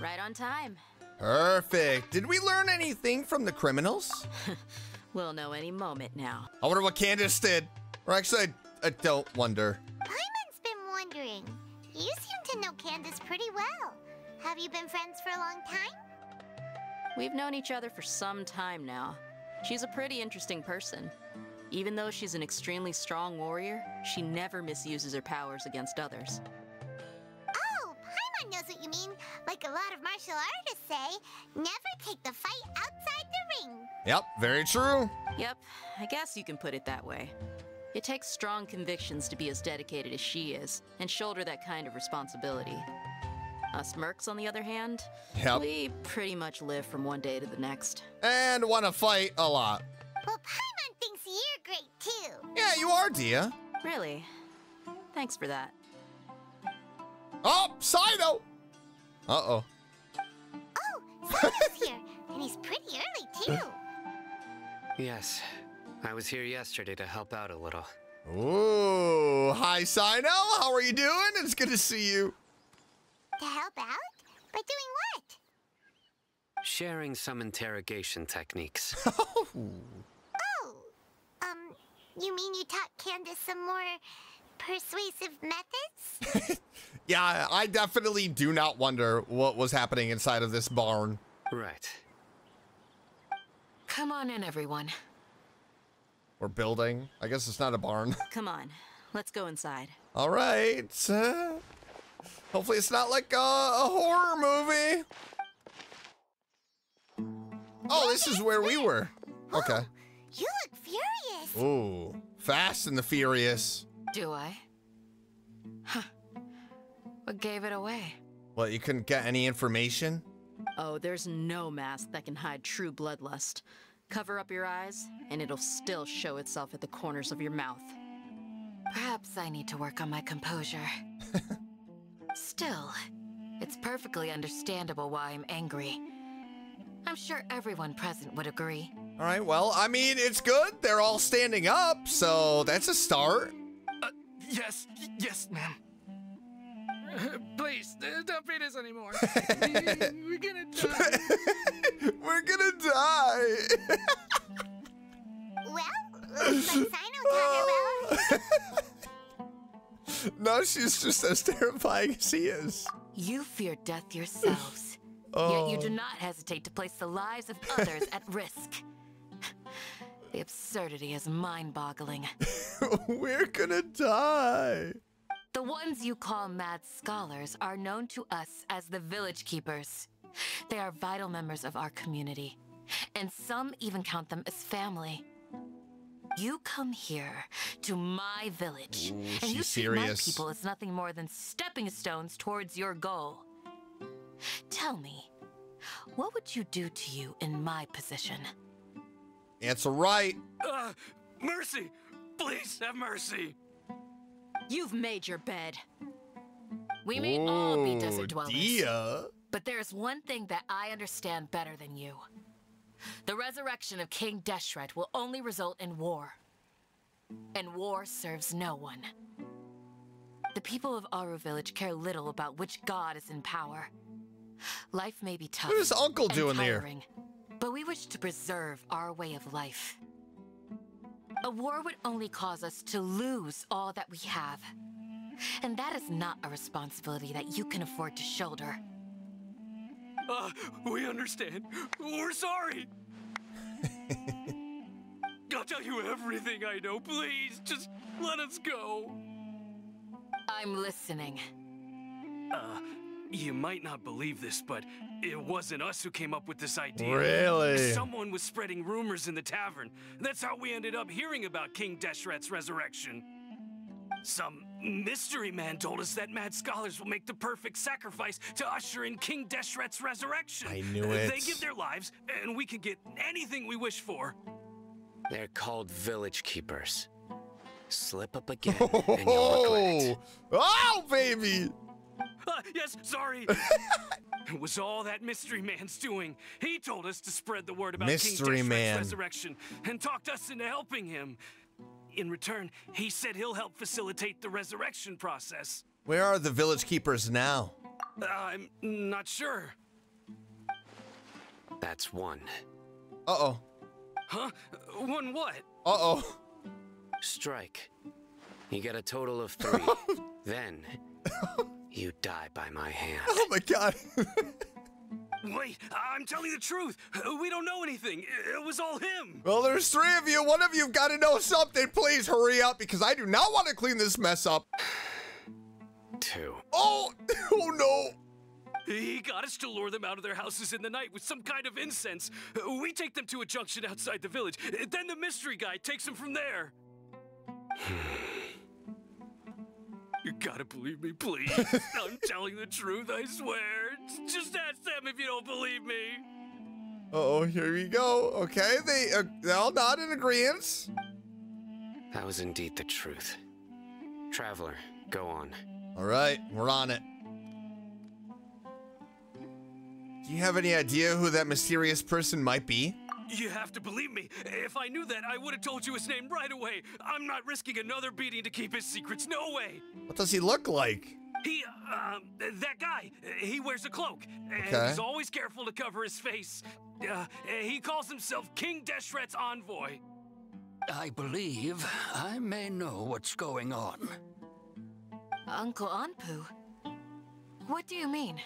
Right on time. Perfect. Did we learn anything from the criminals? We'll know any moment now. I wonder what Candace did. Or actually, I don't wonder. Paimon's been wondering. You seem to know Candace pretty well. Have you been friends for a long time? We've known each other for some time now. She's a pretty interesting person. Even though she's an extremely strong warrior, she never misuses her powers against others. Oh, Paimon knows what you mean. Like a lot of martial artists say, never take the fight outside the ring. Yep, very true. Yep, I guess you can put it that way. It takes strong convictions to be as dedicated as she is, and shoulder that kind of responsibility. Us mercs, on the other hand, yep, we pretty much live from one day to the next. And want to fight a lot. Well, Paimon thinks you're great, too. Yeah, you are, Dia. Really? Thanks for that. Oh, Cyno! Uh-oh. Oh, Cyno's here, and he's pretty early, too. Yes, I was here yesterday to help out a little. Ooh, hi, Cyno. How are you doing? It's good to see you. To help out? By doing what? Sharing some interrogation techniques. Oh. You mean you taught Candace some more persuasive methods? Yeah, I definitely do not wonder what was happening inside of this barn. Right. Come on in, everyone. Or building. I guess it's not a barn. Come on. Let's go inside. All right. Hopefully it's not like a horror movie. Oh, this is where we were. Okay. You look furious. Ooh. Fast and the Furious. Do I? Huh. What gave it away? Well, you couldn't get any information? Oh, there's no mask that can hide true bloodlust. Cover up your eyes, and it'll still show itself at the corners of your mouth. Perhaps I need to work on my composure. Still, it's perfectly understandable why I'm angry. I'm sure everyone present would agree. All right, well, I mean, it's good. They're all standing up, so that's a start. Yes, ma'am. Please, don't beat us anymore. We're gonna die. We're gonna die. Well, looks like Cyno taught her well. No, she's just as terrifying as he is. You fear death yourselves, oh, yet you do not hesitate to place the lives of others at risk. The absurdity is mind-boggling. We're gonna die. The ones you call mad scholars are known to us as the village keepers. They are vital members of our community, and some even count them as family. You come here to my village, ooh, and you treat my people as nothing more than stepping stones towards your goal. Tell me, what would you do to you in my position? Answer right. Mercy! Please have mercy! You've made your bed. We may all be desert dwellers, Dia, but there's one thing that I understand better than you. The resurrection of King Deshret will only result in war. And war serves no one. The people of Aru village care little about which god is in power. Life may be tough. What is Uncle doing tiring, there? But we wish to preserve our way of life. A war would only cause us to lose all that we have. And that is not a responsibility that you can afford to shoulder. We understand. We're sorry. I'll tell you everything I know. Please, just let us go. I'm listening. You might not believe this, but it wasn't us who came up with this idea. Really? Someone was spreading rumors in the tavern. That's how we ended up hearing about King Deshret's resurrection. Some mystery man told us that mad scholars will make the perfect sacrifice to usher in King Deshret's resurrection. I knew it. They give their lives, and we can get anything we wish for. They're called village keepers. Slip up again, and you'll regret it. Oh, baby! Yes, sorry. It was all that mystery man's doing. He told us to spread the word about mystery King Deshret's resurrection and talked us into helping him. In return, he said he'll help facilitate the resurrection process. Where are the village keepers now? I'm not sure. That's one. Uh-oh. Huh? One what? Uh-oh. Strike. You get a total of 3. Then you die by my hand. Oh my god. Wait, I'm telling the truth. We don't know anything. It was all him. Well, there's 3 of you. One of you've got to know something. Please hurry up because I do not want to clean this mess up. 2. Oh, oh no. He got us to lure them out of their houses in the night with some kind of incense. We take them to a junction outside the village. Then the mystery guy takes them from there. You gotta believe me, please. I'm telling the truth, I swear. Just ask them if you don't believe me. Uh-oh, here we go. Okay, they all nod in agreement. That was indeed the truth. Traveler, go on. All right, we're on it. Do you have any idea who that mysterious person might be? You have to believe me. If I knew that, I would have told you his name right away. I'm not risking another beating to keep his secrets. No way. What does he look like? He, that guy, he wears a cloak. Okay. And he's always careful to cover his face. He calls himself King Deshret's envoy. I believe I may know what's going on. Uncle Anpu? What do you mean?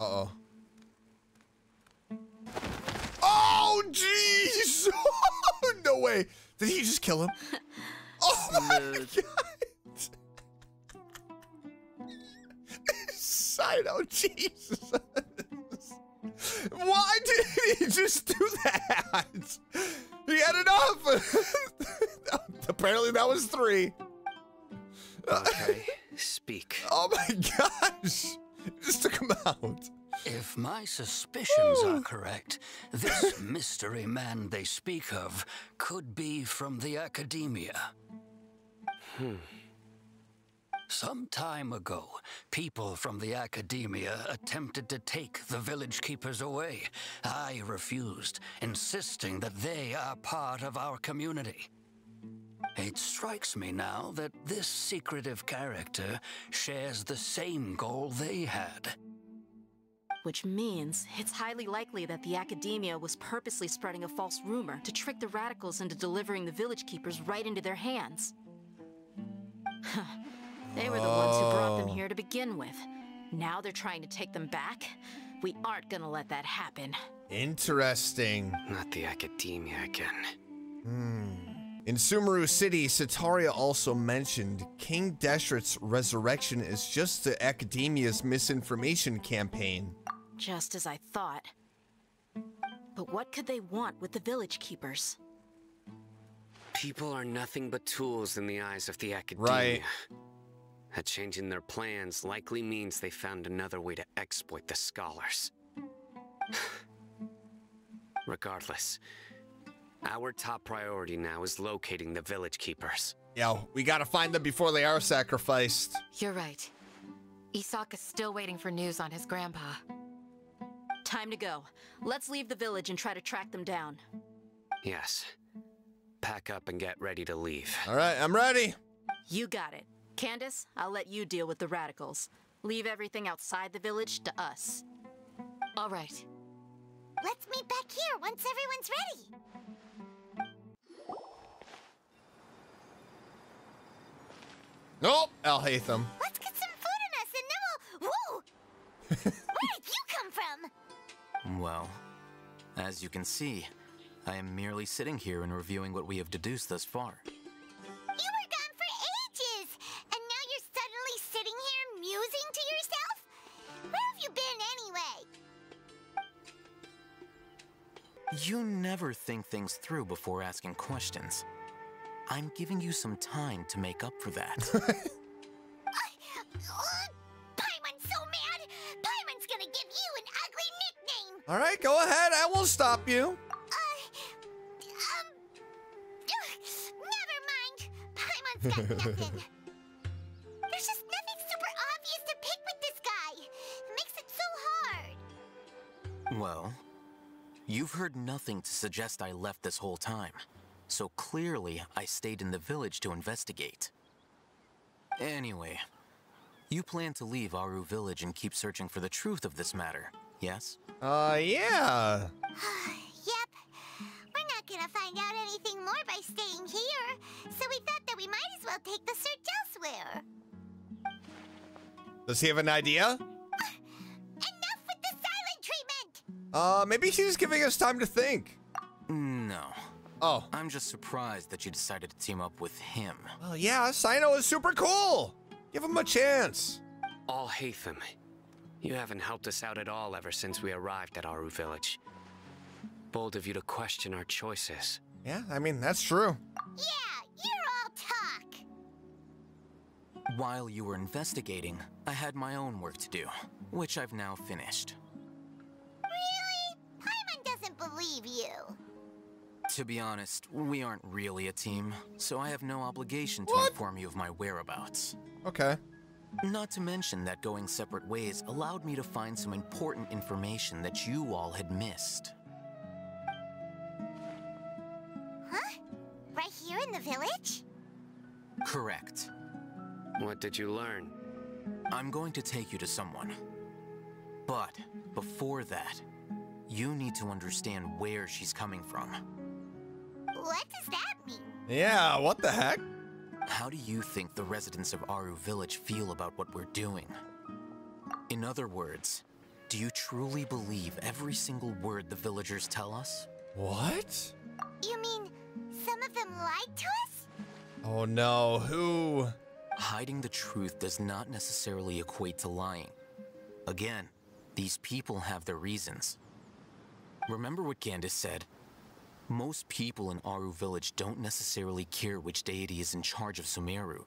Uh-oh. Oh, jeez! No way. Did he just kill him? Oh, my God. Cyno, Jesus. Why did he just do that? He had enough. Apparently, that was 3. Okay, speak. Oh, my gosh. Just took him out. If my suspicions are correct, this mystery man they speak of could be from the Akademiya. Some time ago, people from the Akademiya attempted to take the village keepers away. I refused, insisting that they are part of our community. It strikes me now that this secretive character shares the same goal they had. Which means it's highly likely that the Akademiya was purposely spreading a false rumor to trick the radicals into delivering the village keepers right into their hands. They were the ones who brought them here to begin with. Now they're trying to take them back? We aren't gonna let that happen. Interesting. Not the Akademiya again. In Sumeru City, Sitaria also mentioned King Deshret's resurrection is just the Akademiya's misinformation campaign. Just as I thought. But what could they want with the village keepers? People are nothing but tools in the eyes of the Akademiya. Right. A change in their plans likely means they found another way to exploit the scholars. Regardless, our top priority now is locating the village keepers. Yo, we gotta find them before they are sacrificed. You're right. Isaka's still waiting for news on his grandpa. Time to go. Let's leave the village and try to track them down. Yes. Pack up and get ready to leave. All right, I'm ready. You got it. Candace, I'll let you deal with the radicals. Leave everything outside the village to us. All right. Let's meet back here once everyone's ready. Nope, Alhaitham. Let's get some food in us and then we'll... Whoa! Where did you come from? Well, as you can see, I am merely sitting here and reviewing what we have deduced thus far. You were gone for ages! And now you're suddenly sitting here musing to yourself? Where have you been anyway? You never think things through before asking questions. I'm giving you some time to make up for that. Paimon's so mad! Paimon's gonna give you an ugly nickname! Alright, go ahead, I will stop you. Never mind. Paimon's got nothing. There's just nothing super obvious to pick with this guy. It makes it so hard. Well, you've heard nothing to suggest I left this whole time. So clearly, I stayed in the village to investigate. Anyway, You plan to leave Aru village and keep searching for the truth of this matter, yes? Yeah. Yep. We're not gonna find out anything more by staying here, so we thought that we might as well take the search elsewhere. Does he have an idea? Enough with the silent treatment! Maybe she's giving us time to think. No. Oh. I'm just surprised that you decided to team up with him. Well, yeah, Cyno is super cool! Give him a chance! Alhaitham, you haven't helped us out at all ever since we arrived at Aru village. Bold of you to question our choices. Yeah, I mean, that's true. Yeah, you're all talk! While you were investigating, I had my own work to do, which I've now finished. Really? Paimon doesn't believe you. To be honest, we aren't really a team, so I have no obligation to inform you of my whereabouts. Okay. Not to mention that going separate ways allowed me to find some important information that you all had missed. Huh? Right here in the village? Correct. What did you learn? I'm going to take you to someone. But before that, you need to understand where she's coming from. What does that mean? Yeah, what the heck? How do you think the residents of Aru village feel about what we're doing? In other words, do you truly believe every single word the villagers tell us? What? You mean some of them lied to us? Oh no, who? Hiding the truth does not necessarily equate to lying. Again, these people have their reasons. Remember what Candace said? Most people in Aru village don't necessarily care which deity is in charge of Sumeru.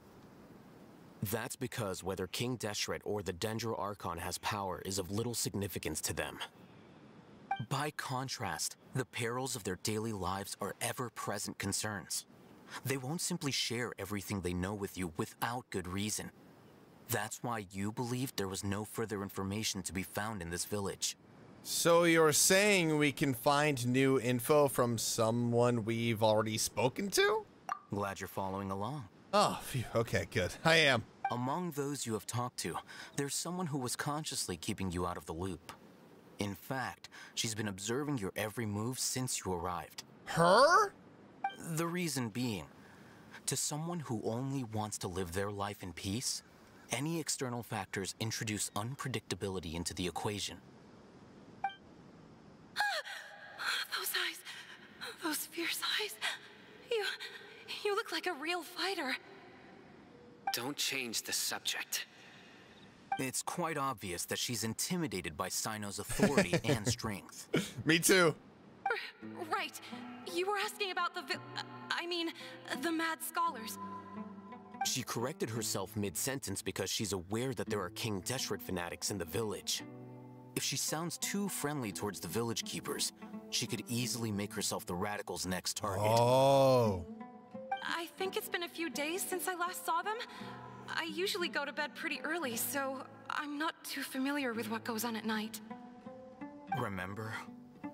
That's because whether King Deshret or the Dendro Archon has power is of little significance to them. By contrast, the perils of their daily lives are ever-present concerns. They won't simply share everything they know with you without good reason. That's why you believed there was no further information to be found in this village. So you're saying we can find new info from someone we've already spoken to? Glad you're following along. Oh, phew. Okay, good. I am. Among those you have talked to, there's someone who was consciously keeping you out of the loop. In fact, she's been observing your every move since you arrived. Her? The reason being, to someone who only wants to live their life in peace, any external factors introduce unpredictability into the equation. Those fierce eyes. You look like a real fighter. Don't change the subject. It's quite obvious that she's intimidated by Cyno's authority and strength. Me too. Right. You were asking about the mad scholars. She corrected herself mid-sentence because she's aware that there are King Deshret fanatics in the village. If she sounds too friendly towards the village keepers, she could easily make herself the radicals' next target. Oh. I think it's been a few days since I last saw them. I usually go to bed pretty early, so I'm not too familiar with what goes on at night. Remember,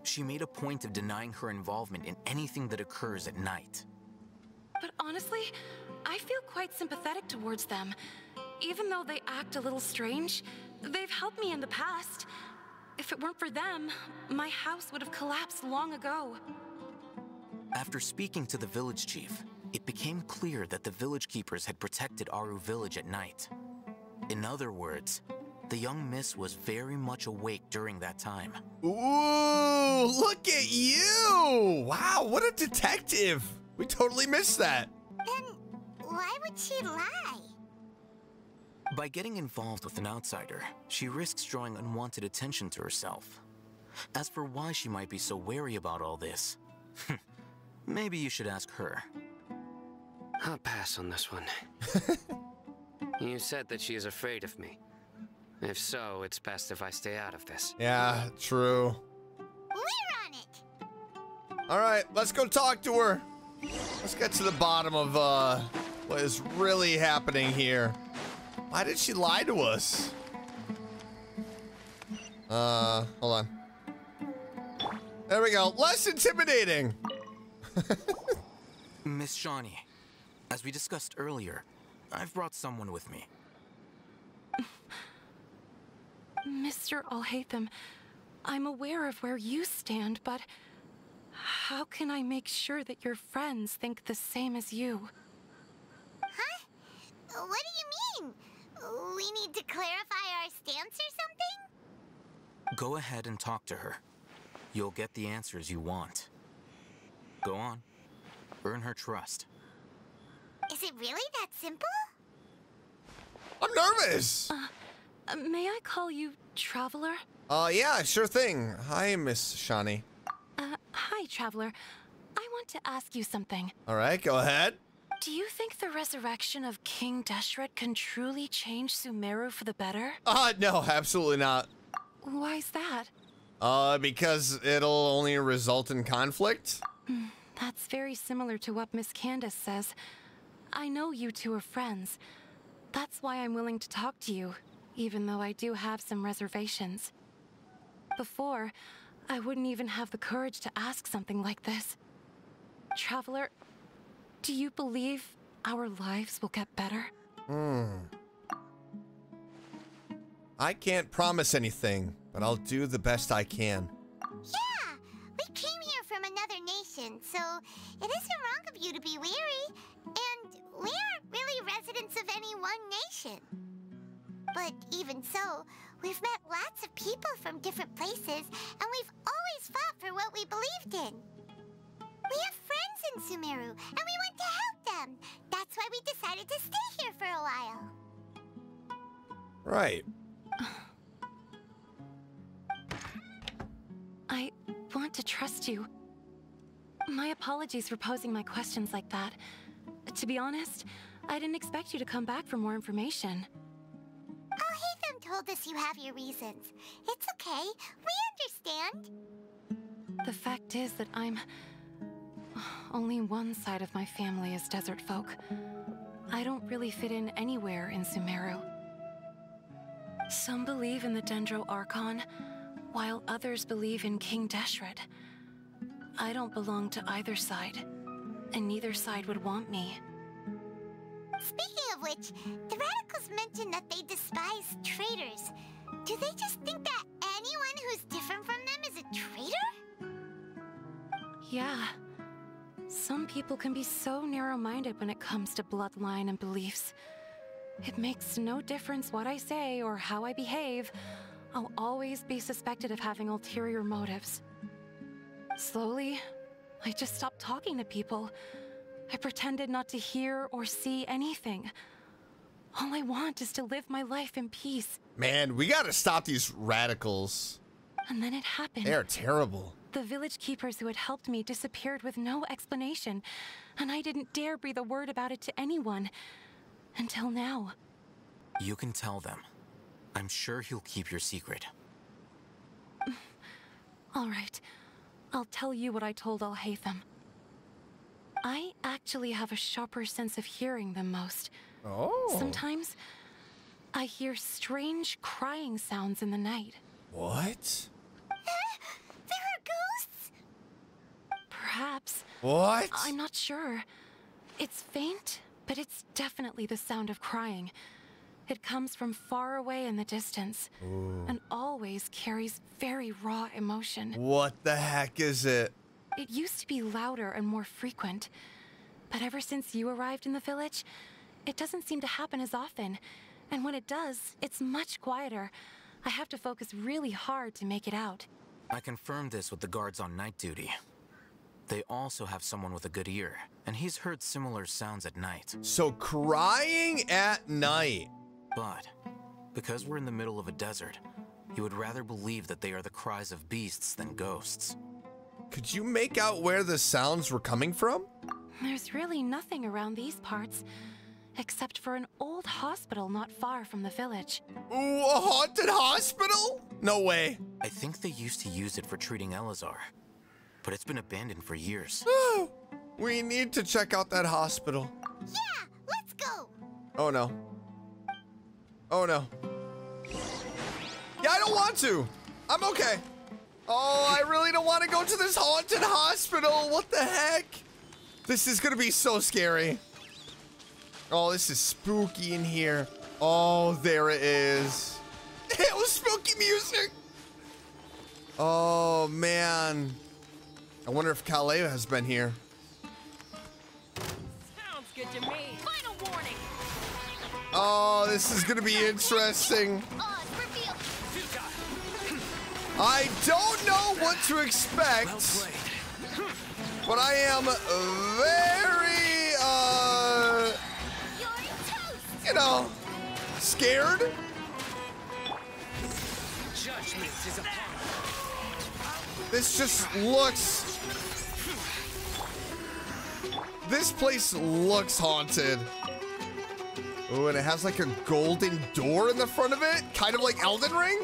she made a point of denying her involvement in anything that occurs at night. But honestly, I feel quite sympathetic towards them. Even though they act a little strange, they've helped me in the past. If it weren't for them, my house would have collapsed long ago. After speaking to the village chief, it became clear that the village keepers had protected Aru village at night. In other words, the young miss was very much awake during that time. Ooh, look at you! Wow, what a detective! We totally missed that. Then why would she lie? By getting involved with an outsider, she risks drawing unwanted attention to herself. As for why she might be so wary about all this, maybe you should ask her. I'll pass on this one. You said that she is afraid of me. If so, it's best if I stay out of this. Yeah, true. We're on it! Alright, let's go talk to her. Let's get to the bottom of what is really happening here. Why did she lie to us? Hold on. There we go. Less intimidating. Miss Shani, as we discussed earlier, I've brought someone with me. Mr. Alhaitham, I'm aware of where you stand, but how can I make sure that your friends think the same as you? Huh? What do you mean? We need to clarify our stance or something? Go ahead and talk to her. You'll get the answers you want. Go on. Earn her trust. Is it really that simple? I'm nervous! May I call you Traveler? Yeah, sure thing. Hi, Miss Shani. Hi, Traveler. I want to ask you something. Alright, go ahead. Do you think the resurrection of King Deshret can truly change Sumeru for the better? No, absolutely not. Why's that? Because it'll only result in conflict. That's very similar to what Miss Candace says. I know you two are friends. That's why I'm willing to talk to you, even though I do have some reservations. Before, I wouldn't even have the courage to ask something like this. Traveler, do you believe our lives will get better? I can't promise anything, but I'll do the best I can. Yeah, we came here from another nation, so it isn't wrong of you to be weary. And we aren't really residents of any one nation. But even so, we've met lots of people from different places, and we've always fought for what we believed in. We have friends in Sumeru, and we want to help them. That's why we decided to stay here for a while. Right. I want to trust you. My apologies for posing my questions like that. To be honest, I didn't expect you to come back for more information. Alhaitham told us you have your reasons. It's okay. We understand. The fact is that I'm... only one side of my family is desert folk. I don't really fit in anywhere in Sumeru. Some believe in the Dendro Archon, while others believe in King Deshret. I don't belong to either side, and neither side would want me. Speaking of which, the radicals mentioned that they despise traitors. Do they just think that anyone who's different from them is a traitor? Yeah. Some people can be so narrow-minded when it comes to bloodline and beliefs. It makes no difference what I say or how I behave. I'll always be suspected of having ulterior motives. Slowly, I just stopped talking to people. I pretended not to hear or see anything. All I want is to live my life in peace. Man, we gotta stop these radicals. And then it happened. They are terrible. The village keepers who had helped me disappeared with no explanation, and I didn't dare breathe a word about it to anyone. Until now. You can tell them. I'm sure he'll keep your secret. All right. I'll tell you what I told Alhaitham. I actually have a sharper sense of hearing than most. Oh. Sometimes, I hear strange crying sounds in the night. What? There are ghosts? Perhaps. What? I'm not sure. It's faint, but it's definitely the sound of crying. It comes from far away in the distance. Ooh. And always carries very raw emotion. What the heck is it? It used to be louder and more frequent, but ever since you arrived in the village, it doesn't seem to happen as often. And when it does, it's much quieter. I have to focus really hard to make it out. I confirmed this with the guards on night duty. They also have someone with a good ear, and he's heard similar sounds at night. So crying at night. But because we're in the middle of a desert, you would rather believe that they are the cries of beasts than ghosts. Could you make out where the sounds were coming from? There's really nothing around these parts, except for an old hospital not far from the village. Ooh, a haunted hospital? No way. I think they used to use it for treating Eleazar, but it's been abandoned for years. We need to check out that hospital. Yeah, let's go. Oh no. Oh no. Yeah, I don't want to. I'm okay. Oh, I really don't want to go to this haunted hospital. What the heck? This is gonna be so scary. Oh, this is spooky in here. Oh, there it is. It was spooky music. Oh, man. I wonder if Calais has been here. Sounds good to me. Final warning. Oh, this is going to be interesting. I don't know what to expect, but I am very, you know, scared. This just looks... This place looks haunted. Oh, and it has like a golden door in the front of it, kind of like Elden Ring.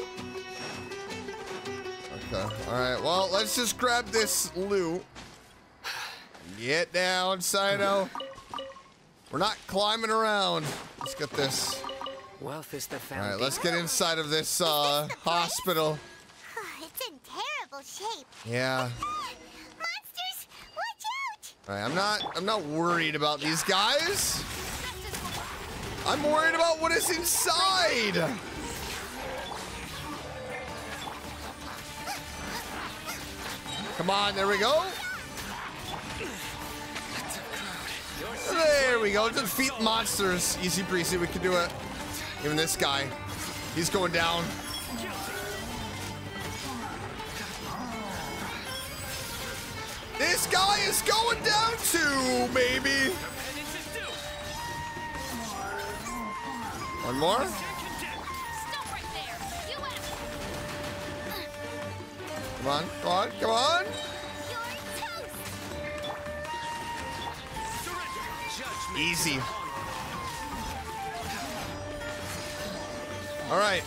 Okay, alright, well, let's just grab this loot. Get down, Cyno. We're not climbing around. Let's get this. Wealth is the foundation. Alright, let's get inside of this hospital. Oh, it's in terrible shape. Yeah. Monsters, watch out! Alright, I'm not worried about these guys. I'm worried about what is inside. Come on, there we go. There we go. Defeat monsters. Easy breezy, we can do it. Even this guy. He's going down. This guy is going down too, baby. One more. Come on, come on, come on. Easy. All right.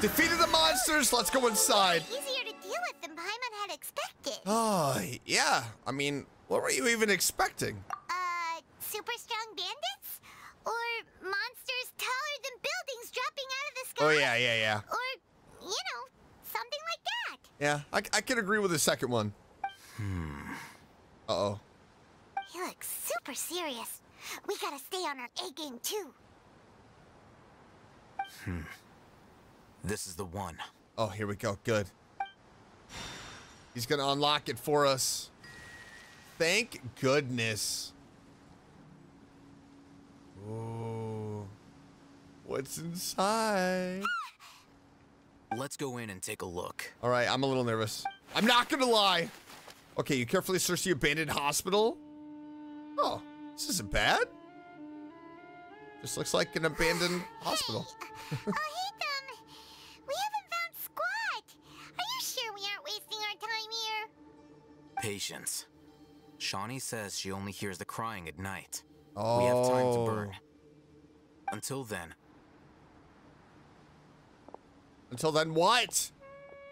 Defeated the monsters. Let's go inside. Easier to deal with than Paimon had expected. Oh, yeah. I mean, what were you even expecting? Super strong bandits? Or monsters taller than buildings dropping out of the sky? Oh, yeah, yeah, yeah. Or, you know, something like that. Yeah, I can agree with the second one. Uh-oh. He looks super serious. We gotta stay on our A game, too. This is the one. Oh, here we go. Good. He's gonna unlock it for us. Thank goodness. Oh. What's inside? Let's go in and take a look. All right, I'm a little nervous. I'm not gonna lie. Okay, you carefully search the abandoned hospital. Oh, this isn't bad. This looks like an abandoned hospital. Hey, Alhaitham, we haven't found squat. Are you sure we aren't wasting our time here? Patience. Shani says she only hears the crying at night. Oh. We have time to burn. Until then. Until then what?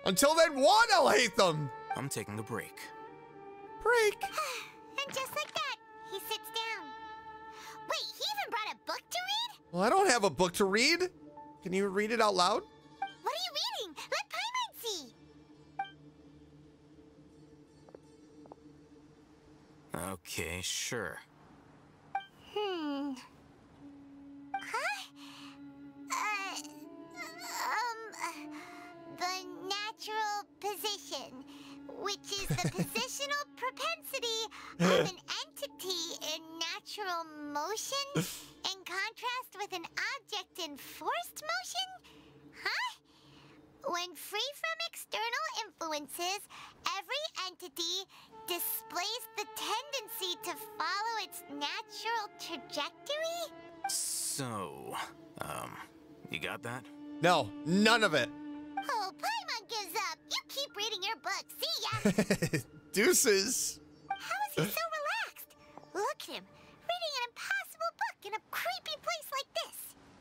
Until then what, Alhaitham? I'm taking the break. Break? And just like that, he sits down. Wait, he even brought a book to read? Well, I don't have a book to read. Can you read it out loud? What are you reading? Let Paimon see. Okay, sure. Huh? The natural position, which is the positional propensity of an entity in natural motion in contrast with an object in forced motion? Huh? When free from external influences, every entity displays the tendency to follow its natural trajectory? So, you got that? No, none of it. Oh, Paimon gives up. You keep reading your book. See ya. Deuces. How is he so relaxed? Look at him, reading an impossible book in a creepy place like this.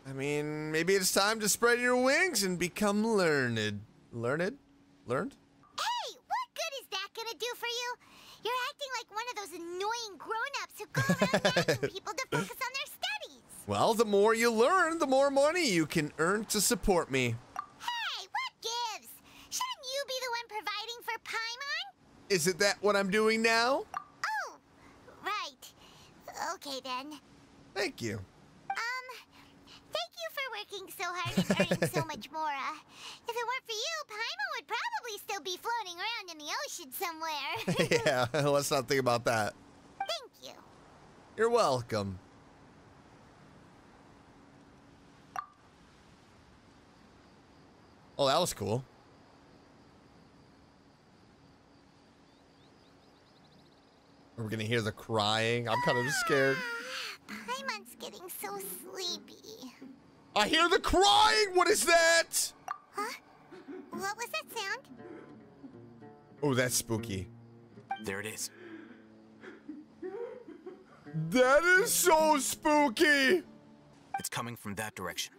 I mean, maybe it's time to spread your wings and become learned. Learned? Learned? Hey, what good is that going to do for you? You're acting like one of those annoying grown-ups who go around nagging people to focus on their stuff. Well, the more you learn, the more money you can earn to support me. Hey, what gives? Shouldn't you be the one providing for Paimon? Isn't that what I'm doing now? Oh, right. Okay, then. Thank you. Thank you for working working so hard and earning so much more. If it weren't for you, Paimon would probably still be floating around in the ocean somewhere. Yeah, let's not think about that. Thank you. You're welcome. Oh, that was cool. Are we gonna hear the crying? I'm kind of scared. Paimon's getting so sleepy. I hear the crying! What is that? Huh? What was that sound? Oh, that's spooky. There it is. That is so spooky! It's coming from that direction.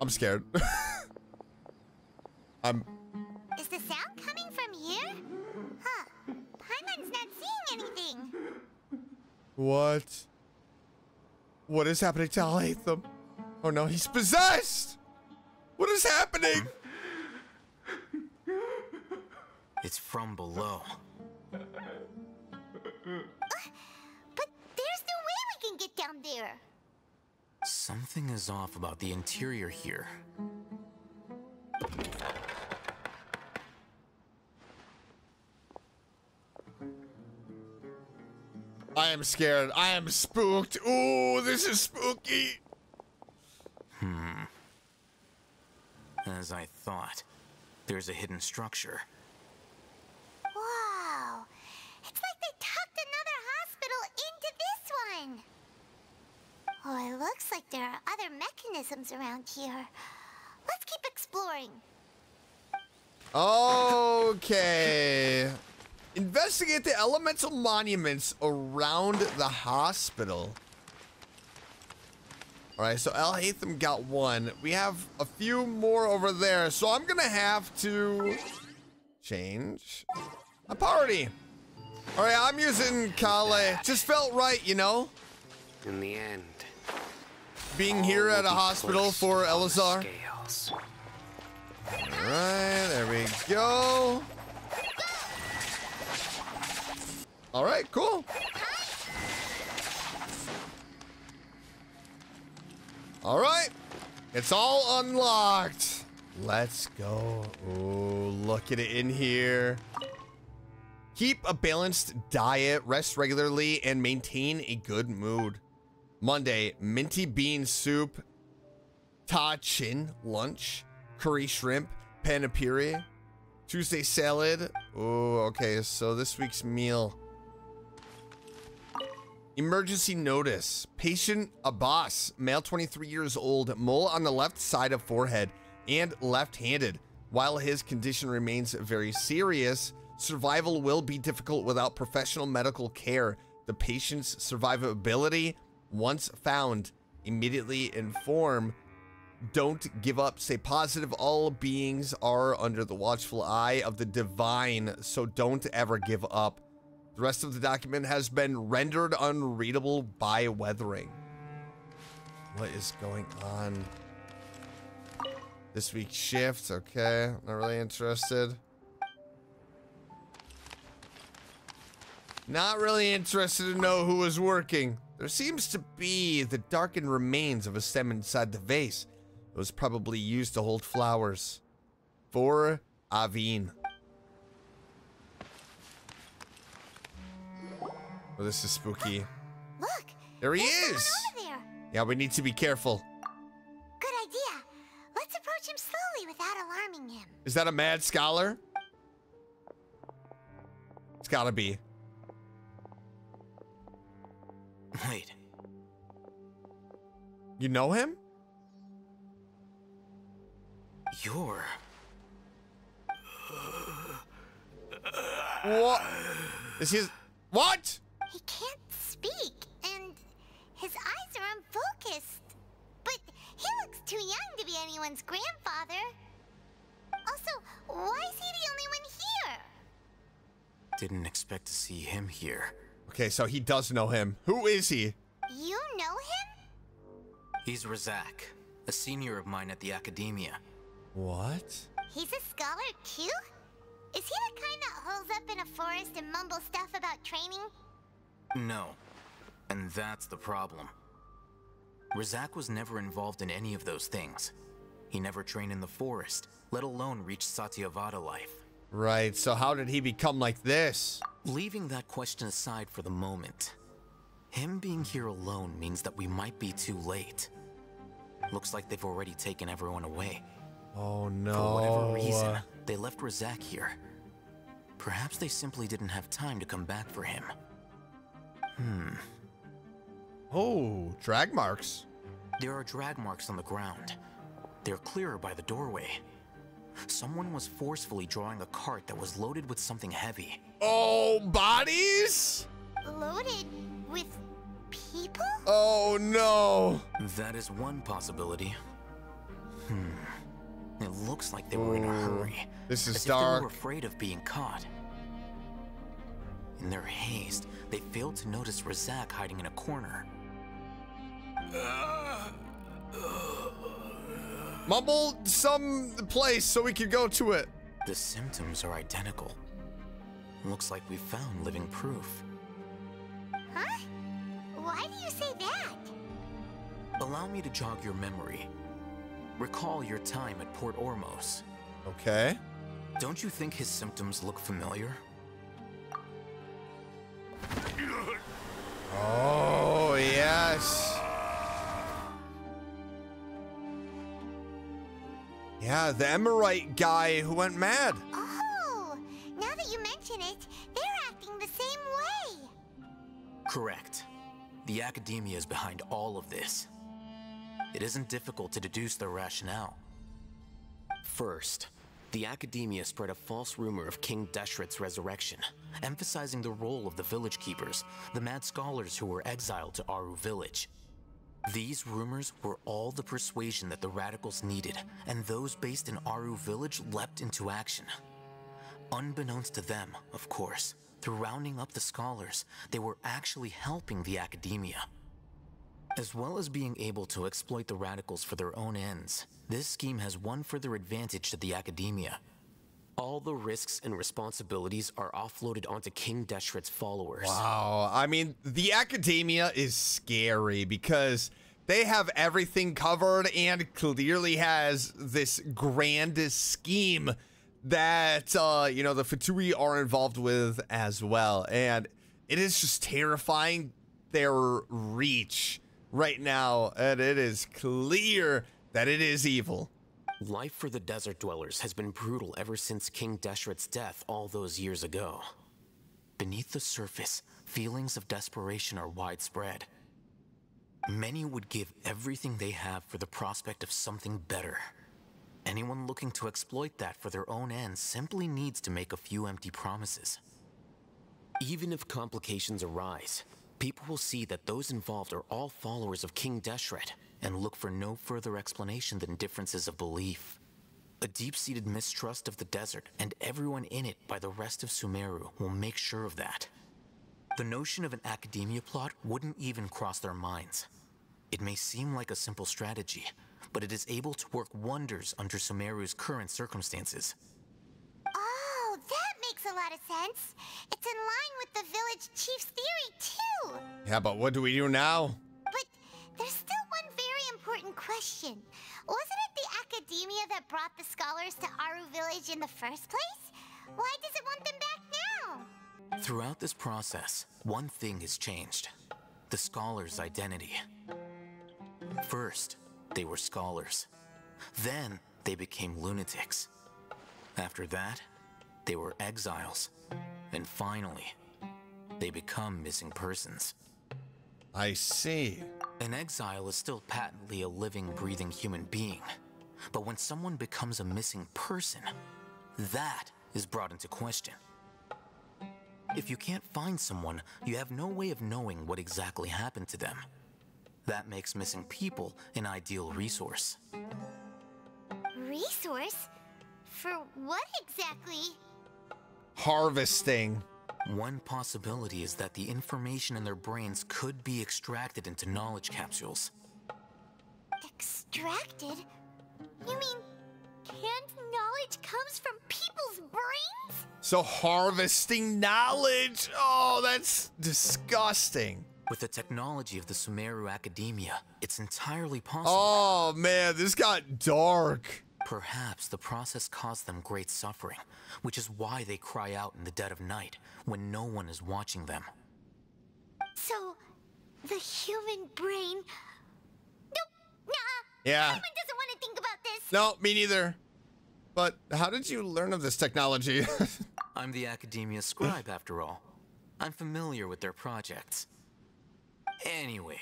I'm scared. I'm... Is the sound coming from here? Huh. Paimon's not seeing anything. What? What is happening to Alhaitham? Oh no, he's possessed! What is happening? It's from below. But there's no way we can get down there. Something is off about the interior here. I am scared. I am spooked. Ooh, this is spooky. Hmm. As I thought, there's a hidden structure. Wow. It's like they tucked another hospital into this one. Oh, it looks like there are other mechanisms around here. Let's keep exploring. Okay. Investigate the elemental monuments around the hospital. All right, so Alhaitham got one. We have a few more over there, so I'm going to have to change my party. All right, I'm using Kale. Just felt right, you know? In the end, being here at a hospital for Eleazar. All right, there we go. All right, cool. All right, it's all unlocked. Let's go. Oh, look at it in here. Keep a balanced diet, rest regularly, and maintain a good mood. Monday, minty bean soup, ta-chin lunch, curry shrimp, panna puri. Tuesday, salad. Oh, okay, so this week's meal. Emergency notice. Patient Abbas, male, 23 years old, mole on the left side of forehead and left-handed. While his condition remains very serious, survival will be difficult without professional medical care. The patient's survivability, once found, immediately inform. Don't give up. Stay positive. All beings are under the watchful eye of the divine, so don't ever give up. The rest of the document has been rendered unreadable by weathering. What is going on? This week's shift. Okay. Not really interested. Not really interested to know who was working. There seems to be the darkened remains of a stem inside the vase. It was probably used to hold flowers. For Avin. Oh, this is spooky. Look! There he is! Over there. Yeah, we need to be careful. Good idea. Let's approach him slowly without alarming him. Is that a mad scholar? It's gotta be. Wait. You know him? You're... What? Is he... What? He can't speak, and his eyes are unfocused. But he looks too young to be anyone's grandfather. Also, why is he the only one here? Didn't expect to see him here. Okay, so he does know him. Who is he? You know him? He's Razak, a senior of mine at the Akademiya. What? He's a scholar too? Is he the kind that holes up in a forest and mumbles stuff about training? No. And that's the problem. Razak was never involved in any of those things. He never trained in the forest, let alone reach Satyavada life. Right, so how did he become like this? Leaving that question aside for the moment, him being here alone means that we might be too late. Looks like they've already taken everyone away. Oh no. For whatever reason, they left Razak here. Perhaps they simply didn't have time to come back for him. Hmm. Oh, drag marks. There are drag marks on the ground. They're clearer by the doorway. Someone was forcefully drawing a cart that was loaded with something heavy. Oh, bodies? Loaded with people? Oh, no. That is one possibility. Hmm. It looks like they were in a hurry. This is dark. They were afraid of being caught. In their haste, they failed to notice Razak hiding in a corner. Mumble some place so we can go to it. The symptoms are identical. Looks like we found living proof. Huh? Why do you say that? Allow me to jog your memory. Recall your time at Port Ormos. Okay. Don't you think his symptoms look familiar? Oh, yes. Yeah, the Emerite guy who went mad. Oh, now that you mention it, they're acting the same way. Correct. The Akademiya is behind all of this. It isn't difficult to deduce their rationale. First, the Akademiya spread a false rumor of King Deshret's resurrection, emphasizing the role of the village keepers, the mad scholars who were exiled to Aru village. These rumors were all the persuasion that the radicals needed, and those based in Aru village leapt into action. Unbeknownst to them, of course, through rounding up the scholars, they were actually helping the Akademiya. As well as being able to exploit the radicals for their own ends, this scheme has one further advantage to the Akademiya. All the risks and responsibilities are offloaded onto King Deshret's followers. Wow. I mean, the Akademiya is scary because they have everything covered and clearly has this grandest scheme that, you know, the Fatui are involved with as well. And it is just terrifying, their reach right now. And it is clear that it is evil. Life for the desert dwellers has been brutal ever since King Deshret's death all those years ago. Beneath the surface, feelings of desperation are widespread. Many would give everything they have for the prospect of something better. Anyone looking to exploit that for their own ends simply needs to make a few empty promises. Even if complications arise, people will see that those involved are all followers of King Deshret, and look for no further explanation than differences of belief. A deep-seated mistrust of the desert and everyone in it by the rest of Sumeru will make sure of that. The notion of an Akademiya plot wouldn't even cross their minds. It may seem like a simple strategy, but it is able to work wonders under Sumeru's current circumstances. Oh, that makes a lot of sense. It's in line with the village chief's theory, too. Yeah, but what do we do now? But there's still important question. Wasn't it the Akademiya that brought the scholars to Aru village in the first place? Why does it want them back now? Throughout this process, one thing has changed. The scholars' identity. First, they were scholars. Then, they became lunatics. After that, they were exiles. And finally, they become missing persons. I see. An exile is still patently a living, breathing human being. But when someone becomes a missing person, that is brought into question. If you can't find someone, you have no way of knowing what exactly happened to them. That makes missing people an ideal resource. Resource? For what exactly? Harvesting. One possibility is that the information in their brains could be extracted into knowledge capsules. Extracted? You mean, canned knowledge comes from people's brains? So harvesting knowledge! Oh, that's disgusting. With the technology of the Sumeru Akademiya, it's entirely possible. Oh man, this got dark. Perhaps the process caused them great suffering, which is why they cry out in the dead of night when no one is watching them. So, the human brain... Nope, nah. Yeah. Human doesn't want to think about this. No, me neither. But how did you learn of this technology? I'm the Akademiya scribe, after all. I'm familiar with their projects. Anyway,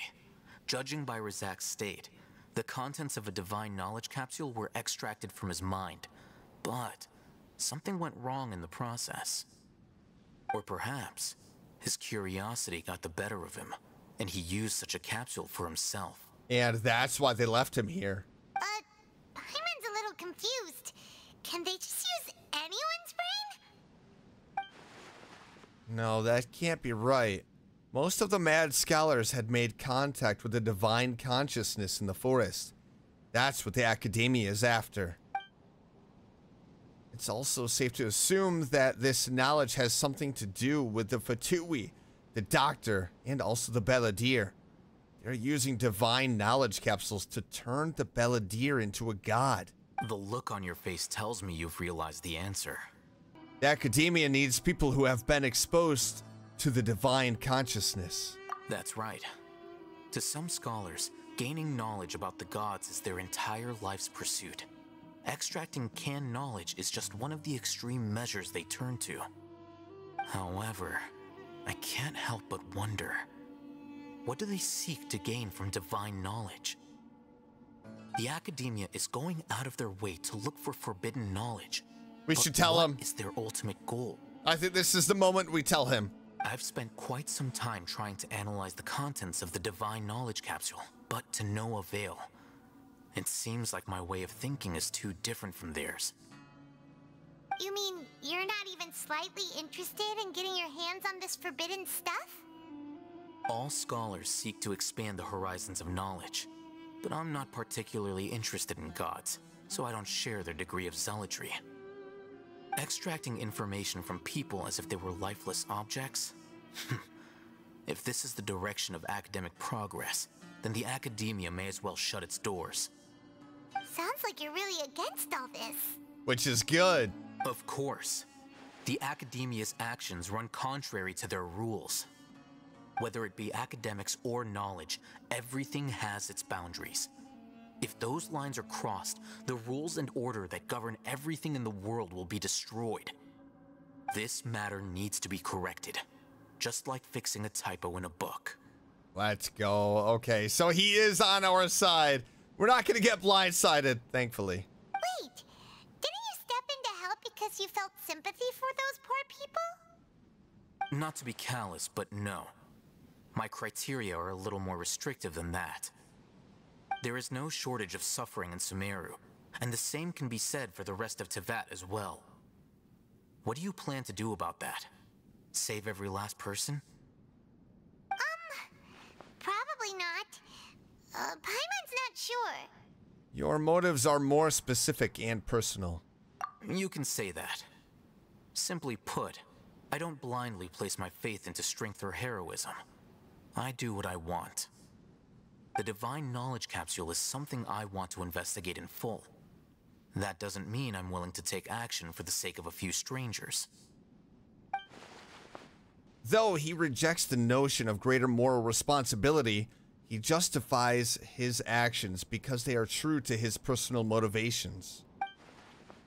judging by Razak's state, the contents of a divine knowledge capsule were extracted from his mind. But something went wrong in the process. Or perhaps his curiosity got the better of him, and he used such a capsule for himself. And that's why they left him here. Paimon's a little confused. Can they just use anyone's brain? No, that can't be right. Most of the mad scholars had made contact with the divine consciousness in the forest. That's what the Akademiya is after. It's also safe to assume that this knowledge has something to do with the Fatui, the Doctor, and also the Belladere. They're using divine knowledge capsules to turn the Belladere into a god. The look on your face tells me you've realized the answer. The Akademiya needs people who have been exposed to the divine consciousness. That's right. To some scholars, gaining knowledge about the gods is their entire life's pursuit. Extracting canned knowledge is just one of the extreme measures they turn to. However, I can't help but wonder, what do they seek to gain from divine knowledge? The Akademiya is going out of their way to look for forbidden knowledge. We should tell him. What is their ultimate goal? I think this is the moment we tell him. I've spent quite some time trying to analyze the contents of the divine knowledge capsule, but to no avail. It seems like my way of thinking is too different from theirs. You mean you're not even slightly interested in getting your hands on this forbidden stuff? All scholars seek to expand the horizons of knowledge, but I'm not particularly interested in gods, so I don't share their degree of zealotry. Extracting information from people as if they were lifeless objects? If this is the direction of academic progress, then the Akademiya may as well shut its doors. Sounds like you're really against all this. Which is good. Of course. The Akademiya's actions run contrary to their rules. Whether it be academics or knowledge, everything has its boundaries. If those lines are crossed, the rules and order that govern everything in the world will be destroyed. This matter needs to be corrected, just like fixing a typo in a book. Let's go. Okay, so he is on our side. We're not going to get blindsided, thankfully. Wait, didn't you step in to help because you felt sympathy for those poor people? Not to be callous, but no. My criteria are a little more restrictive than that. There is no shortage of suffering in Sumeru, and the same can be said for the rest of Teyvat as well. What do you plan to do about that? Save every last person? Probably not. Paimon's not sure. Your motives are more specific and personal. You can say that. Simply put, I don't blindly place my faith into strength or heroism. I do what I want. The divine knowledge capsule is something I want to investigate in full. That doesn't mean I'm willing to take action for the sake of a few strangers. Though he rejects the notion of greater moral responsibility, he justifies his actions because they are true to his personal motivations.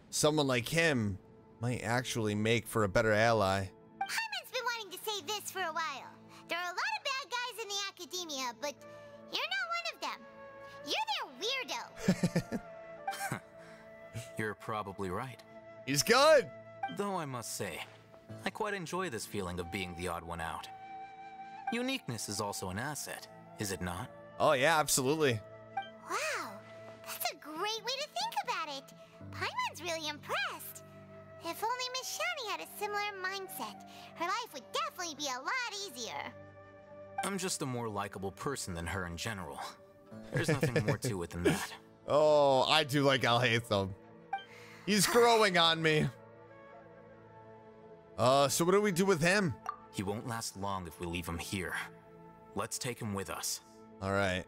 Someone like him might actually make for a better ally. Paimon's been wanting to say this for a while. There are a lot of bad guys in the Akademiya, but you're not one of them. You're their weirdo. You're probably right. He's good. Though I must say, I quite enjoy this feeling of being the odd one out. Uniqueness is also an asset, is it not? Oh yeah, absolutely. Wow, that's a great way to think about it. Paimon's really impressed. If only Miss Shani had a similar mindset, her life would definitely be a lot easier. I'm just a more likable person than her in general. There's nothing more to it than that. Oh, I do like Alhaitham. He's growing on me. So what do we do with him? He won't last long if we leave him here. Let's take him with us. All right.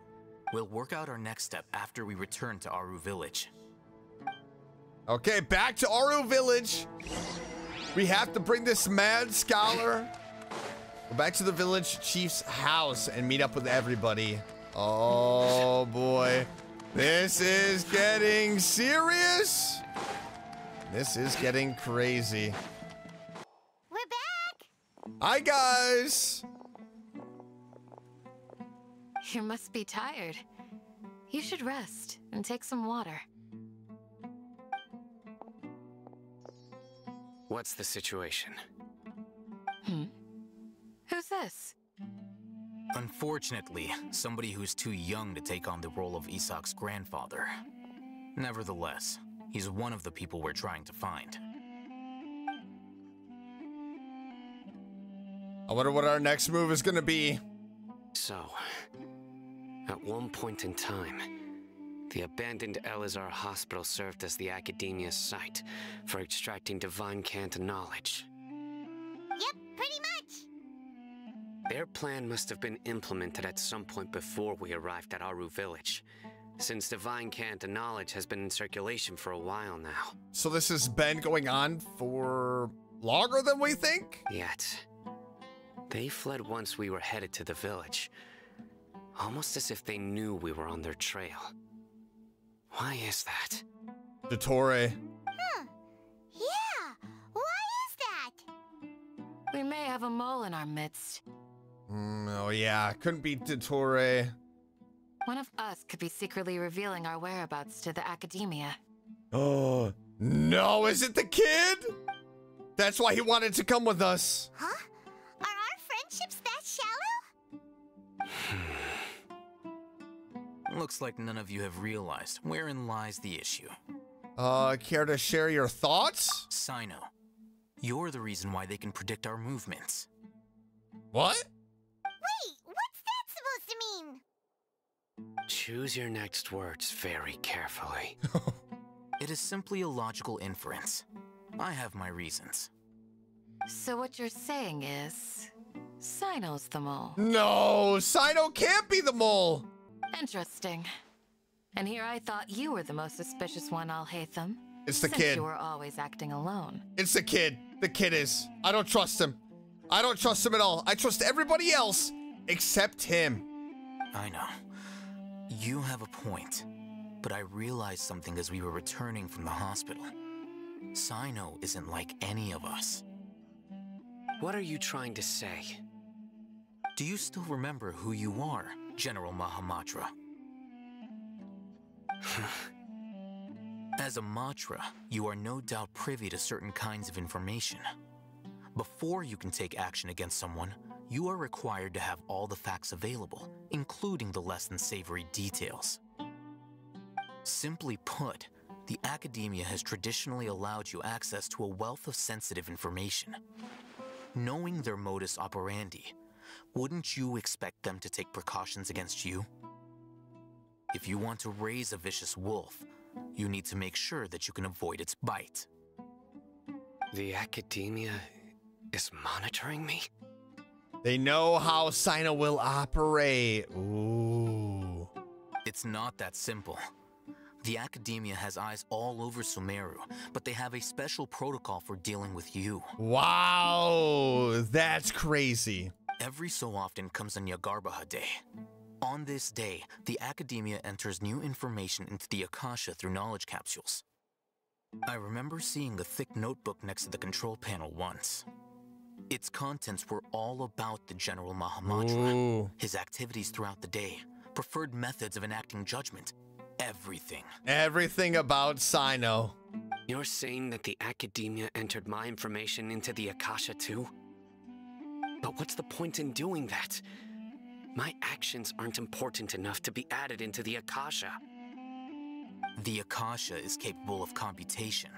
We'll work out our next step after we return to Aru Village. Okay, back to Aru Village. We have to bring this mad scholar. Go back to the village chief's house and meet up with everybody. Oh boy. This is getting serious. This is getting crazy. We're back. Hi guys. You must be tired. You should rest and take some water. What's the situation? Who's this? Unfortunately, somebody who's too young to take on the role of Isak's grandfather. Nevertheless, he's one of the people we're trying to find. I wonder what our next move is gonna be. So, at one point in time, the abandoned Eleazar Hospital served as the Akademiya's site for extracting divine cant knowledge. Yep, pretty much! Their plan must have been implemented at some point before we arrived at Aru Village, since divine cant knowledge has been in circulation for a while now. So this has been going on for longer than we think? Yet. They fled once we were headed to the village, almost as if they knew we were on their trail. Why is that? Dottore. Yeah, why is that? We may have a mole in our midst. Oh yeah, couldn't be Dottore. One of us could be secretly revealing our whereabouts to the Akademiya. Oh, no, is it the kid? That's why he wanted to come with us. Huh? Are our friendships that shallow? Looks like none of you have realized wherein lies the issue. Care to share your thoughts? Cyno, you're the reason why they can predict our movements. What? Wait, what's that supposed to mean? Choose your next words very carefully. It is simply a logical inference. I have my reasons. So what you're saying is, Cyno's the mole. No, Cyno can't be the mole! Interesting. And here I thought you were the most suspicious one, Alhaitham. It's the kid. You were always acting alone. It's the kid. The kid is. I don't trust him. I don't trust him at all. I trust everybody else except him. I know. You have a point. But I realized something as we were returning from the hospital. Cyno isn't like any of us. What are you trying to say? Do you still remember who you are? General Mahamatra. As a Matra, you are no doubt privy to certain kinds of information. Before you can take action against someone, you are required to have all the facts available, including the less than savory details. Simply put, the Akademiya has traditionally allowed you access to a wealth of sensitive information. Knowing their modus operandi, wouldn't you expect them to take precautions against you? If you want to raise a vicious wolf, you need to make sure that you can avoid its bite. The Akademiya is monitoring me? They know how Cyno will operate. Ooh. It's not that simple. The Akademiya has eyes all over Sumeru, but they have a special protocol for dealing with you. Wow, that's crazy. Every so often comes a Nyagarbha day. On this day, the Akademiya enters new information into the Akasha through knowledge capsules. I remember seeing a thick notebook next to the control panel once. Its contents were all about the General Mahamatra, his activities throughout the day, preferred methods of enacting judgment, everything. Everything about Cyno. You're saying that the Akademiya entered my information into the Akasha too? But what's the point in doing that? My actions aren't important enough to be added into the Akasha. The Akasha is capable of computation.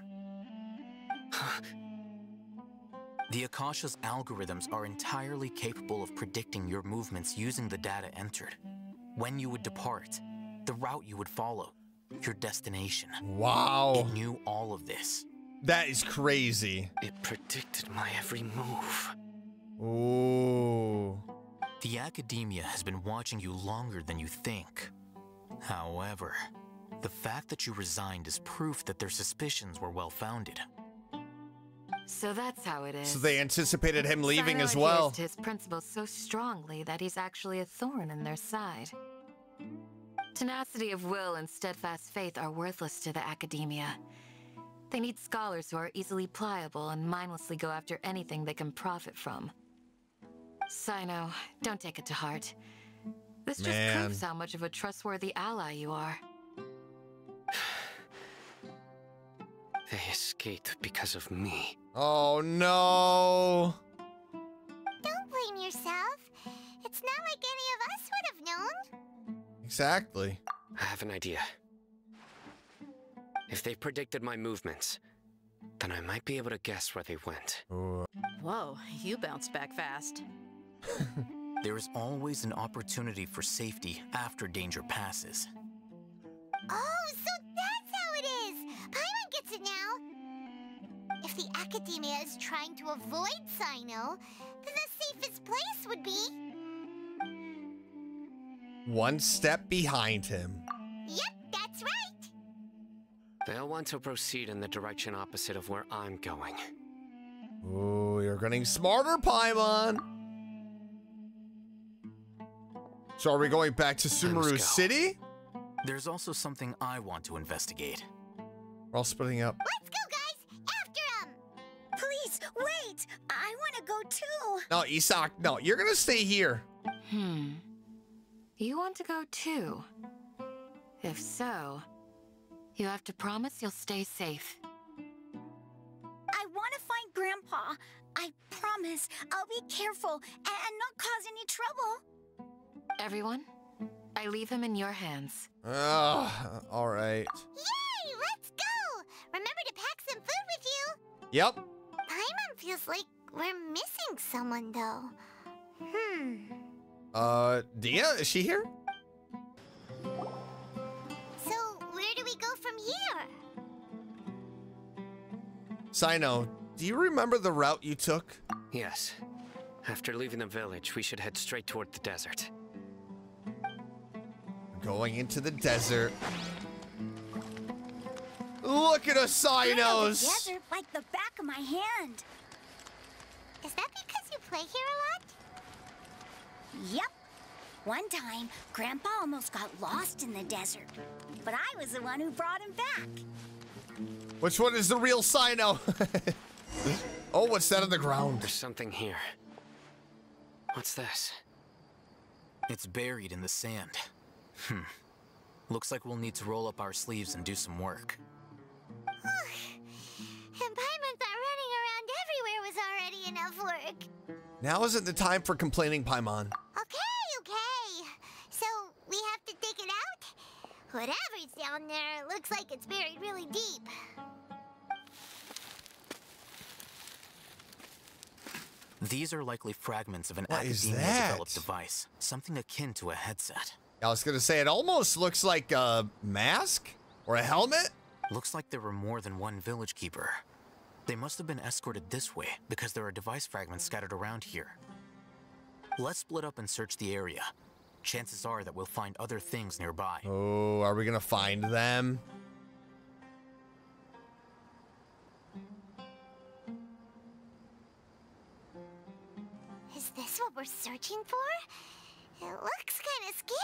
The Akasha's algorithms are entirely capable of predicting your movements using the data entered. When you would depart, the route you would follow, your destination. Wow. It knew all of this. That is crazy. It predicted my every move. Ooh. The Akademiya has been watching you longer than you think. However, the fact that you resigned is proof that their suspicions were well-founded. So that's how it is. So they anticipated him leaving as well. Cyno adheres to his principles so strongly that he's actually a thorn in their side. Tenacity of will and steadfast faith are worthless to the Akademiya. They need scholars who are easily pliable and mindlessly go after anything they can profit from. Cyno, don't take it to heart. This just proves how much of a trustworthy ally you are. They escaped because of me. Oh no! Don't blame yourself. It's not like any of us would have known. Exactly. I have an idea. If they predicted my movements, then I might be able to guess where they went. Whoa, you bounced back fast. There is always an opportunity for safety after danger passes. Oh, so that's how it is! Paimon gets it now! If the Akademiya is trying to avoid Cyno, then the safest place would be... one step behind him. Yep, that's right! They'll want to proceed in the direction opposite of where I'm going. Ooh, you're getting smarter, Paimon! So are we going back to Sumeru City? There's also something I want to investigate. We're all splitting up. Let's go, guys! After him! Please, wait! I want to go too! No, Isaka, no. You're gonna stay here. You want to go too? If so... you have to promise you'll stay safe. I want to find Grandpa. I promise I'll be careful and not cause any trouble. Everyone, I leave him in your hands. All right. Yay! Let's go! Remember to pack some food with you. Yep. Paimon feels like we're missing someone, though. Dia, is she here? Cyno, do you remember the route you took? Yes. After leaving the village, we should head straight toward the desert. Going into the desert. Look at us, Cynos! The desert like the back of my hand. Is that because you play here a lot? Yep. One time, Grandpa almost got lost in the desert, but I was the one who brought him back. Which one is the real Cyno? Oh, what's that on the ground? There's something here. What's this? It's buried in the sand. Looks like we'll need to roll up our sleeves and do some work. And Paimon thought running around everywhere was already enough work. Now isn't the time for complaining, Paimon. Okay. So we have to dig it out? Whatever's down there, looks like it's buried really deep. These are likely fragments of an Akademiya-developed device, something akin to a headset. I was gonna say, it almost looks like a mask or a helmet. Looks like there were more than one village keeper. They must have been escorted this way because there are device fragments scattered around here. Let's split up and search the area. Chances are that we'll find other things nearby. Oh, are we gonna find them? Is this what we're searching for? It looks kind of scary.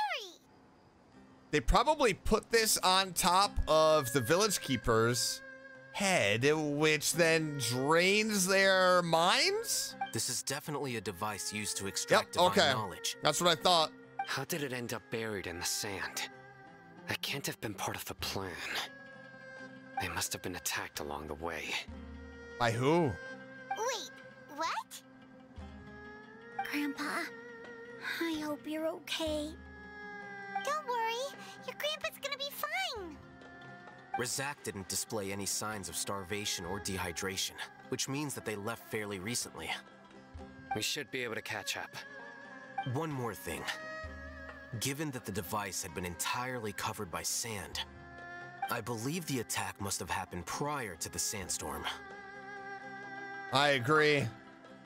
They probably put this on top of the village keeper's head, which then drains their minds? This is definitely a device used to extract divine knowledge. That's what I thought. How did it end up buried in the sand? That can't have been part of the plan. They must have been attacked along the way. By who? Wait, what? Grandpa, I hope you're okay. Don't worry, your grandpa's gonna be fine. Razak didn't display any signs of starvation or dehydration, which means that they left fairly recently. We should be able to catch up. One more thing. Given that the device had been entirely covered by sand, I believe the attack must have happened prior to the sandstorm. I agree.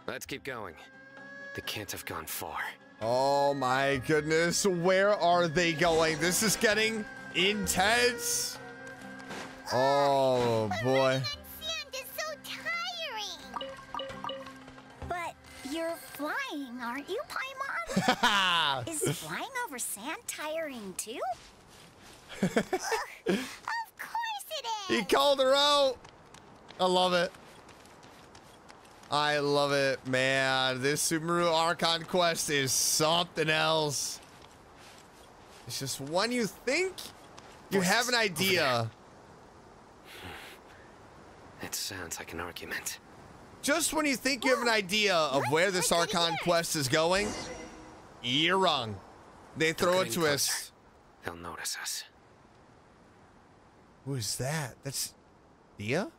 Let's keep going. They can't have gone far. Oh my goodness, where are they going? This is getting intense. Oh boy. That sand is so tiring. But you're flying, aren't you, Paimon? Is flying over sand tiring too? Of course it is. He called her out. I love it. I love it, man. This Sumeru Archon quest is something else. It's just one you think you have an idea. It sounds like an argument. Just when you think you have an idea of where this Archon quest is going, you're wrong. They throw a twist. They'll notice us. Who is that? That's Dia?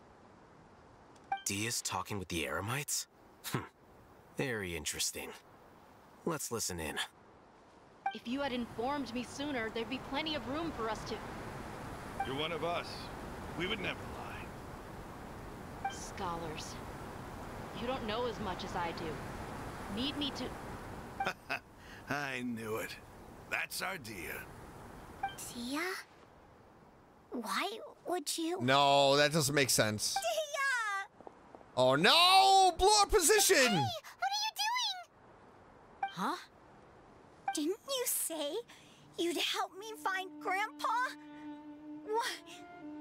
Dia's talking with the Eremites? Hm. Very interesting. Let's listen in. If you had informed me sooner, there'd be plenty of room for us to... You're one of us. We would never lie. Scholars. You don't know as much as I do. Need me to... I knew it. That's our Dia. Dia? Why would you... No, that doesn't make sense. Dia! Oh no! Blew our position! Hey, what are you doing? Huh? Didn't you say you'd help me find Grandpa?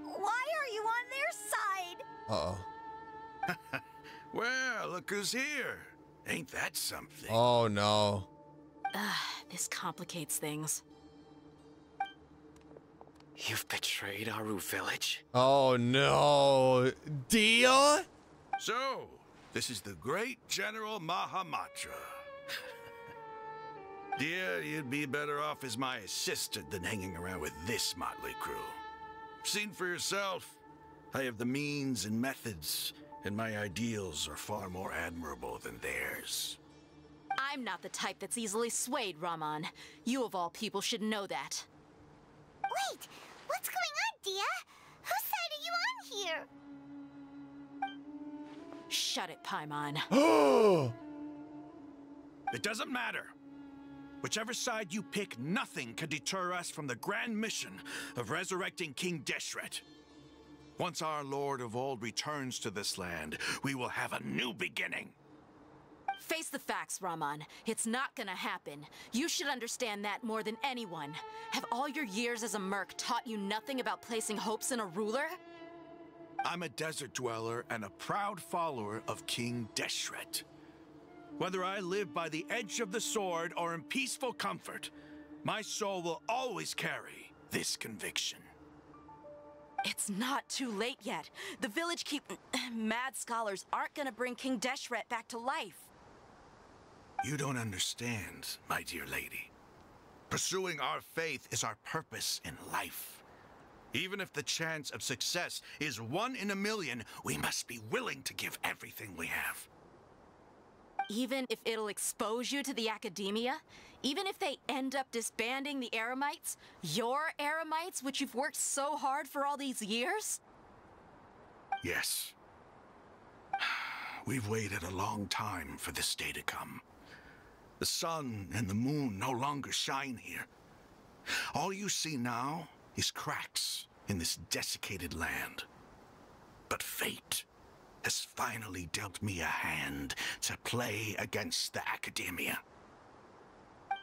Why are you on their side? Uh-oh. Well, look who's here. Ain't that something? Oh no. This complicates things. You've betrayed Aru village. Oh no, Dia! So, this is the great General Mahamatra. Dia, you'd be better off as my assistant than hanging around with this motley crew. Seen for yourself, I have the means and methods, and my ideals are far more admirable than theirs. I'm not the type that's easily swayed, Rahman. You of all people should know that. Wait! What's going on, Dia? Whose side are you on here? Shut it, Paimon. It doesn't matter. Whichever side you pick, nothing can deter us from the grand mission of resurrecting King Deshret. Once our Lord of Old returns to this land, we will have a new beginning. Face the facts, Rahman. It's not gonna happen. You should understand that more than anyone. Have all your years as a merc taught you nothing about placing hopes in a ruler? I'm a desert dweller and a proud follower of King Deshret. Whether I live by the edge of the sword or in peaceful comfort, my soul will always carry this conviction. It's not too late yet. The village keep... mad scholars aren't gonna bring King Deshret back to life. You don't understand, my dear lady. Pursuing our faith is our purpose in life. Even if the chance of success is 1 in a million, we must be willing to give everything we have. Even if it'll expose you to the Akademiya? Even if they end up disbanding the Eremites? Your Eremites, which you've worked so hard for all these years? Yes. We've waited a long time for this day to come. The sun and the moon no longer shine here. All you see now is cracks in this desiccated land. But fate has finally dealt me a hand to play against the Akademiya.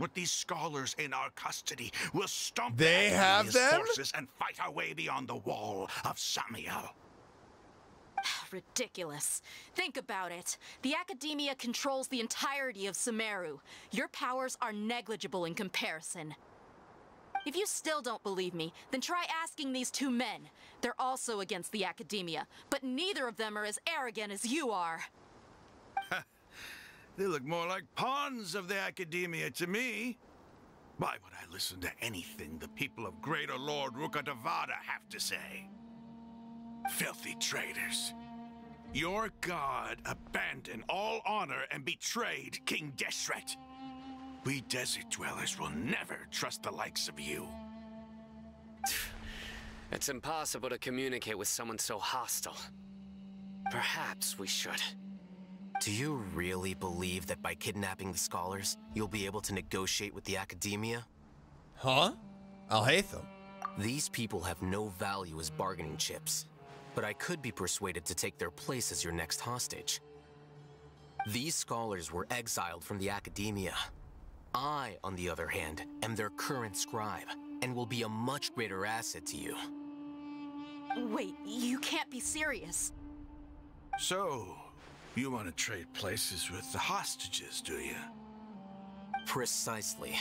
With these scholars in our custody, we'll stomp the forces and fight our way beyond the wall of Samiel. Ridiculous. Think about it. The Akademiya controls the entirety of Sumeru. Your powers are negligible in comparison. If you still don't believe me, then try asking these two men. They're also against the Akademiya, but neither of them are as arrogant as you are. They look more like pawns of the Akademiya to me. Why would I listen to anything the people of Greater Lord Rukkhadevata have to say? Filthy traitors. Your god abandoned all honor and betrayed King Deshret. We desert dwellers will never trust the likes of you. It's impossible to communicate with someone so hostile. Perhaps we should. Do you really believe that by kidnapping the scholars, you'll be able to negotiate with the Akademiya? Huh? Alhaitham. These people have no value as bargaining chips, but I could be persuaded to take their place as your next hostage. These scholars were exiled from the Akademiya. I, on the other hand, am their current scribe, and will be a much greater asset to you. Wait, you can't be serious. So, you want to trade places with the hostages, do you? Precisely.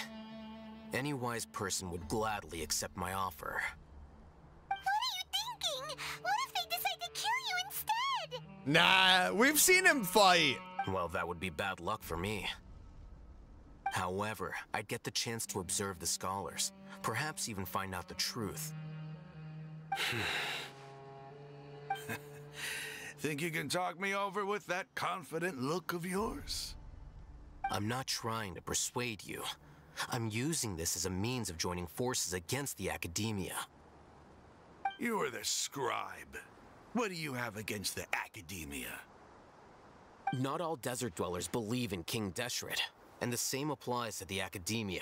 Any wise person would gladly accept my offer. What are you thinking? What if they decide to kill you instead? Nah, we've seen him fight. Well, that would be bad luck for me. However, I'd get the chance to observe the scholars, perhaps even find out the truth. Think you can talk me over with that confident look of yours? I'm not trying to persuade you. I'm using this as a means of joining forces against the Akademiya. You are the scribe. What do you have against the Akademiya? Not all desert dwellers believe in King Deshret, and the same applies to the Akademiya.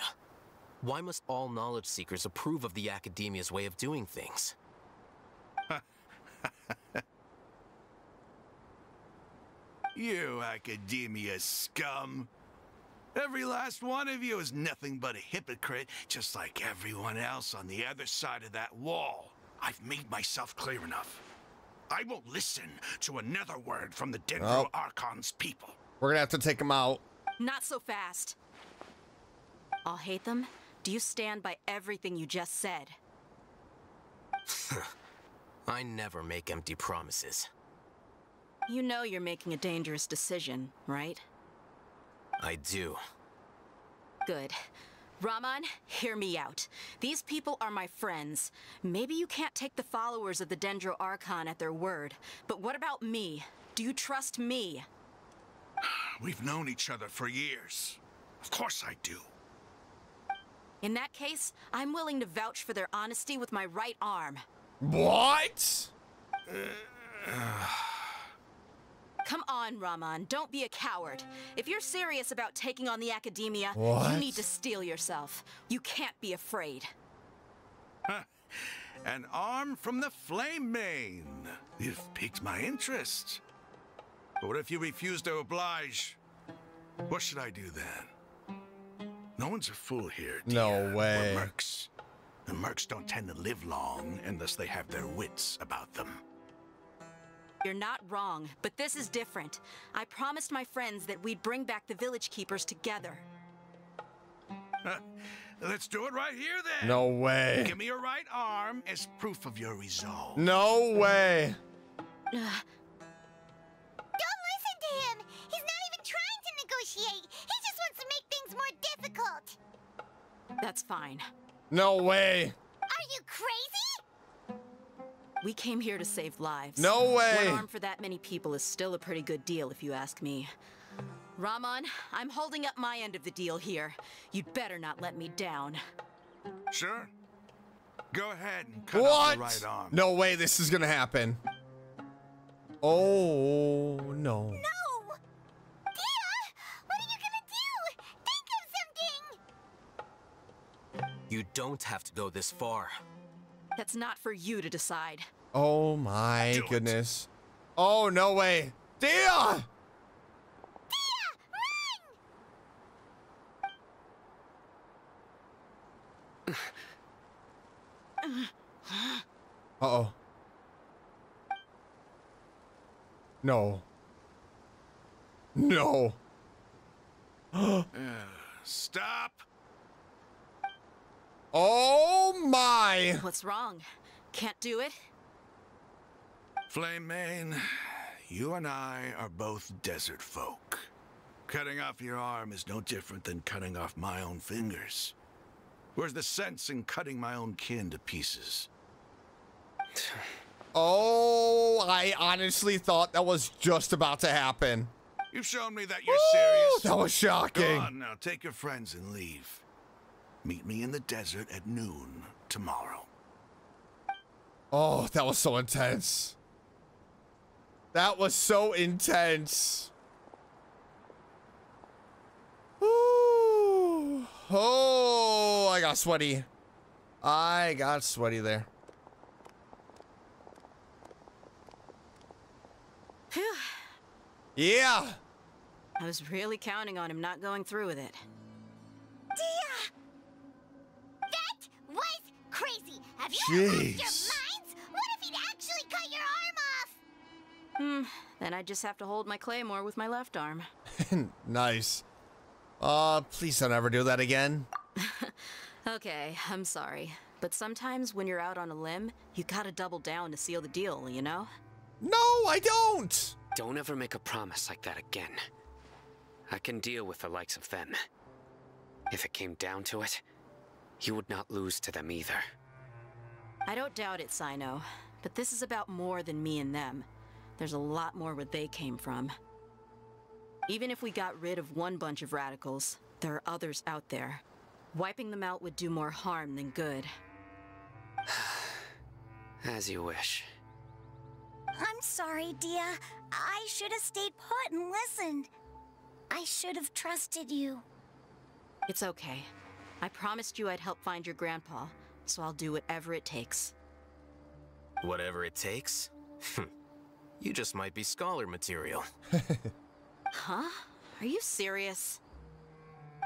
Why must all knowledge seekers approve of the Akademiya's way of doing things? You Akademiya scum! Every last one of you is nothing but a hypocrite, just like everyone else on the other side of that wall. I've made myself clear enough. I won't listen to another word from the Dendro Archon's people. We're gonna have to take him out. Not so fast. Alhaitham, do you stand by everything you just said? I never make empty promises. You know you're making a dangerous decision, right? I do. Good. Rahman, hear me out. These people are my friends. Maybe you can't take the followers of the Dendro Archon at their word, but what about me? Do you trust me? We've known each other for years. Of course I do. In that case, I'm willing to vouch for their honesty with my right arm. What? Come on, Rahman, don't be a coward. If you're serious about taking on the Akademiya, you need to steel yourself. You can't be afraid. An arm from the flame mane. You've piqued my interest. But what if you refuse to oblige? What should I do then? No one's a fool here, Dia. No way. We're mercs. The mercs don't tend to live long unless they have their wits about them. You're not wrong, but this is different. I promised my friends that we'd bring back the village keepers together. Let's do it right here then. No way. Give me your right arm as proof of your resolve. No way. Don't listen to him. He's not even trying to negotiate. He just wants to make things more difficult. That's fine. No way. Are you crazy? We came here to save lives. No way! One arm for that many people is still a pretty good deal, if you ask me. Rahman, I'm holding up my end of the deal here. You'd better not let me down. Sure. Go ahead and cut off the right arm. No way this is gonna happen. Oh, no. No! Dia! What are you gonna do? Think of something! You don't have to go this far. That's not for you to decide. Oh my goodness. Oh, no way. Dia! Dia, run! Uh-oh. No. No. Stop. Oh my! What's wrong? Can't do it? Flame Mane, you and I are both desert folk. Cutting off your arm is no different than cutting off my own fingers. Where's the sense in cutting my own kin to pieces? Oh, I honestly thought that was just about to happen. You've shown me that you're serious. That was shocking. Go on now, take your friends and leave. Meet me in the desert at noon tomorrow. Oh, that was so intense. That was so intense. Oh, I got sweaty. I got sweaty there. Yeah. I was really counting on him not going through with it. Dia! That was crazy. Have you lost your minds? What if he'd actually cut your arm off? Then I'd just have to hold my claymore with my left arm. Nice. Please don't ever do that again. Okay, I'm sorry. But sometimes when you're out on a limb, you gotta double down to seal the deal, you know? No, I don't! Don't ever make a promise like that again. I can deal with the likes of them. If it came down to it, you would not lose to them either. I don't doubt it, Cyno. But this is about more than me and them. There's a lot more where they came from. Even if we got rid of one bunch of radicals, there are others out there. Wiping them out would do more harm than good. As you wish. I'm sorry, Dia. I should have stayed put and listened. I should have trusted you. It's okay. I promised you I'd help find your grandpa, so I'll do whatever it takes. Whatever it takes? You just might be scholar material. Huh? Are you serious?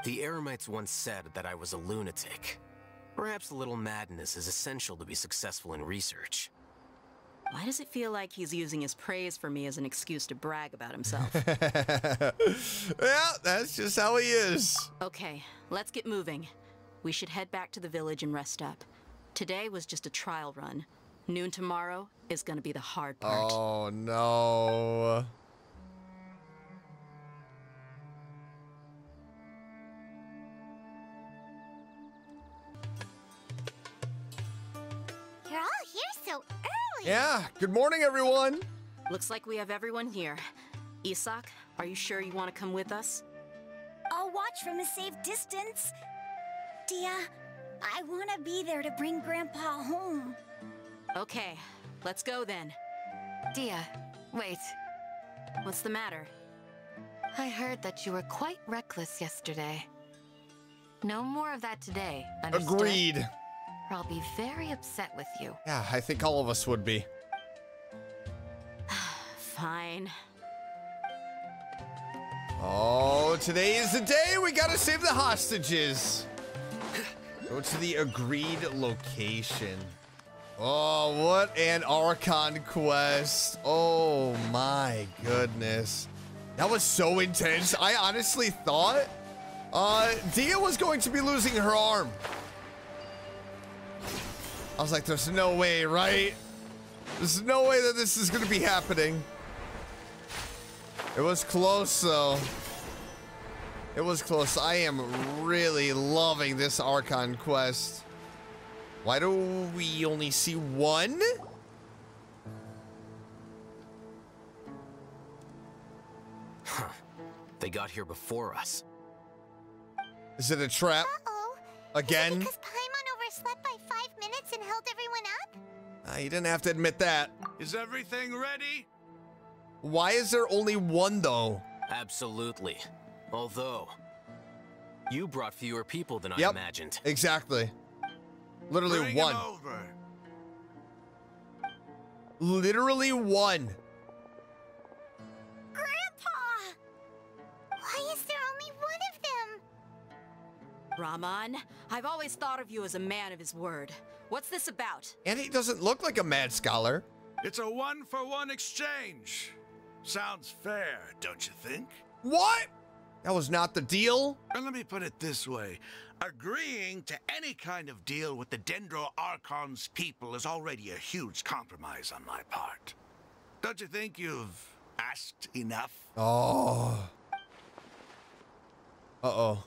The Eremites once said that I was a lunatic. Perhaps a little madness is essential to be successful in research. Why does it feel like he's using his praise for me as an excuse to brag about himself? Well, that's just how he is. Okay, let's get moving. We should head back to the village and rest up. Today was just a trial run. Noon tomorrow is going to be the hard part. Oh, no. You're all here so early. Yeah, good morning, everyone. Looks like we have everyone here. Isaka, are you sure you want to come with us? I'll watch from a safe distance. Dia, I want to be there to bring Grandpa home. Okay, let's go then. Dia, wait. What's the matter? I heard that you were quite reckless yesterday. No more of that today, understood? Agreed. Or I'll be very upset with you. Yeah, I think all of us would be. Fine. Oh, today is the day we gotta save the hostages. Go to the agreed location. Oh, what an Archon quest. Oh my goodness. That was so intense. I honestly thought Dia was going to be losing her arm. I was like, there's no way, right? There's no way that this is going to be happening. It was close, though. It was close. I am really loving this Archon quest. Why do we only see one? Huh. They got here before us. Is it a trap? Uh-oh. Again? Is it because Paimon overslept by 5 minutes and held everyone up? You didn't have to admit that. Is everything ready? Why is there only one, though? Absolutely. Although, you brought fewer people than I imagined. Exactly. Literally one. Literally one. Grandpa! Why is there only one of them? Rahman, I've always thought of you as a man of his word. What's this about? And he doesn't look like a mad scholar. It's a one-for-one exchange. Sounds fair, don't you think? What? That was not the deal. And let me put it this way. Agreeing to any kind of deal with the Dendro Archon's people is already a huge compromise on my part. Don't you think you've asked enough? Oh. Uh-oh.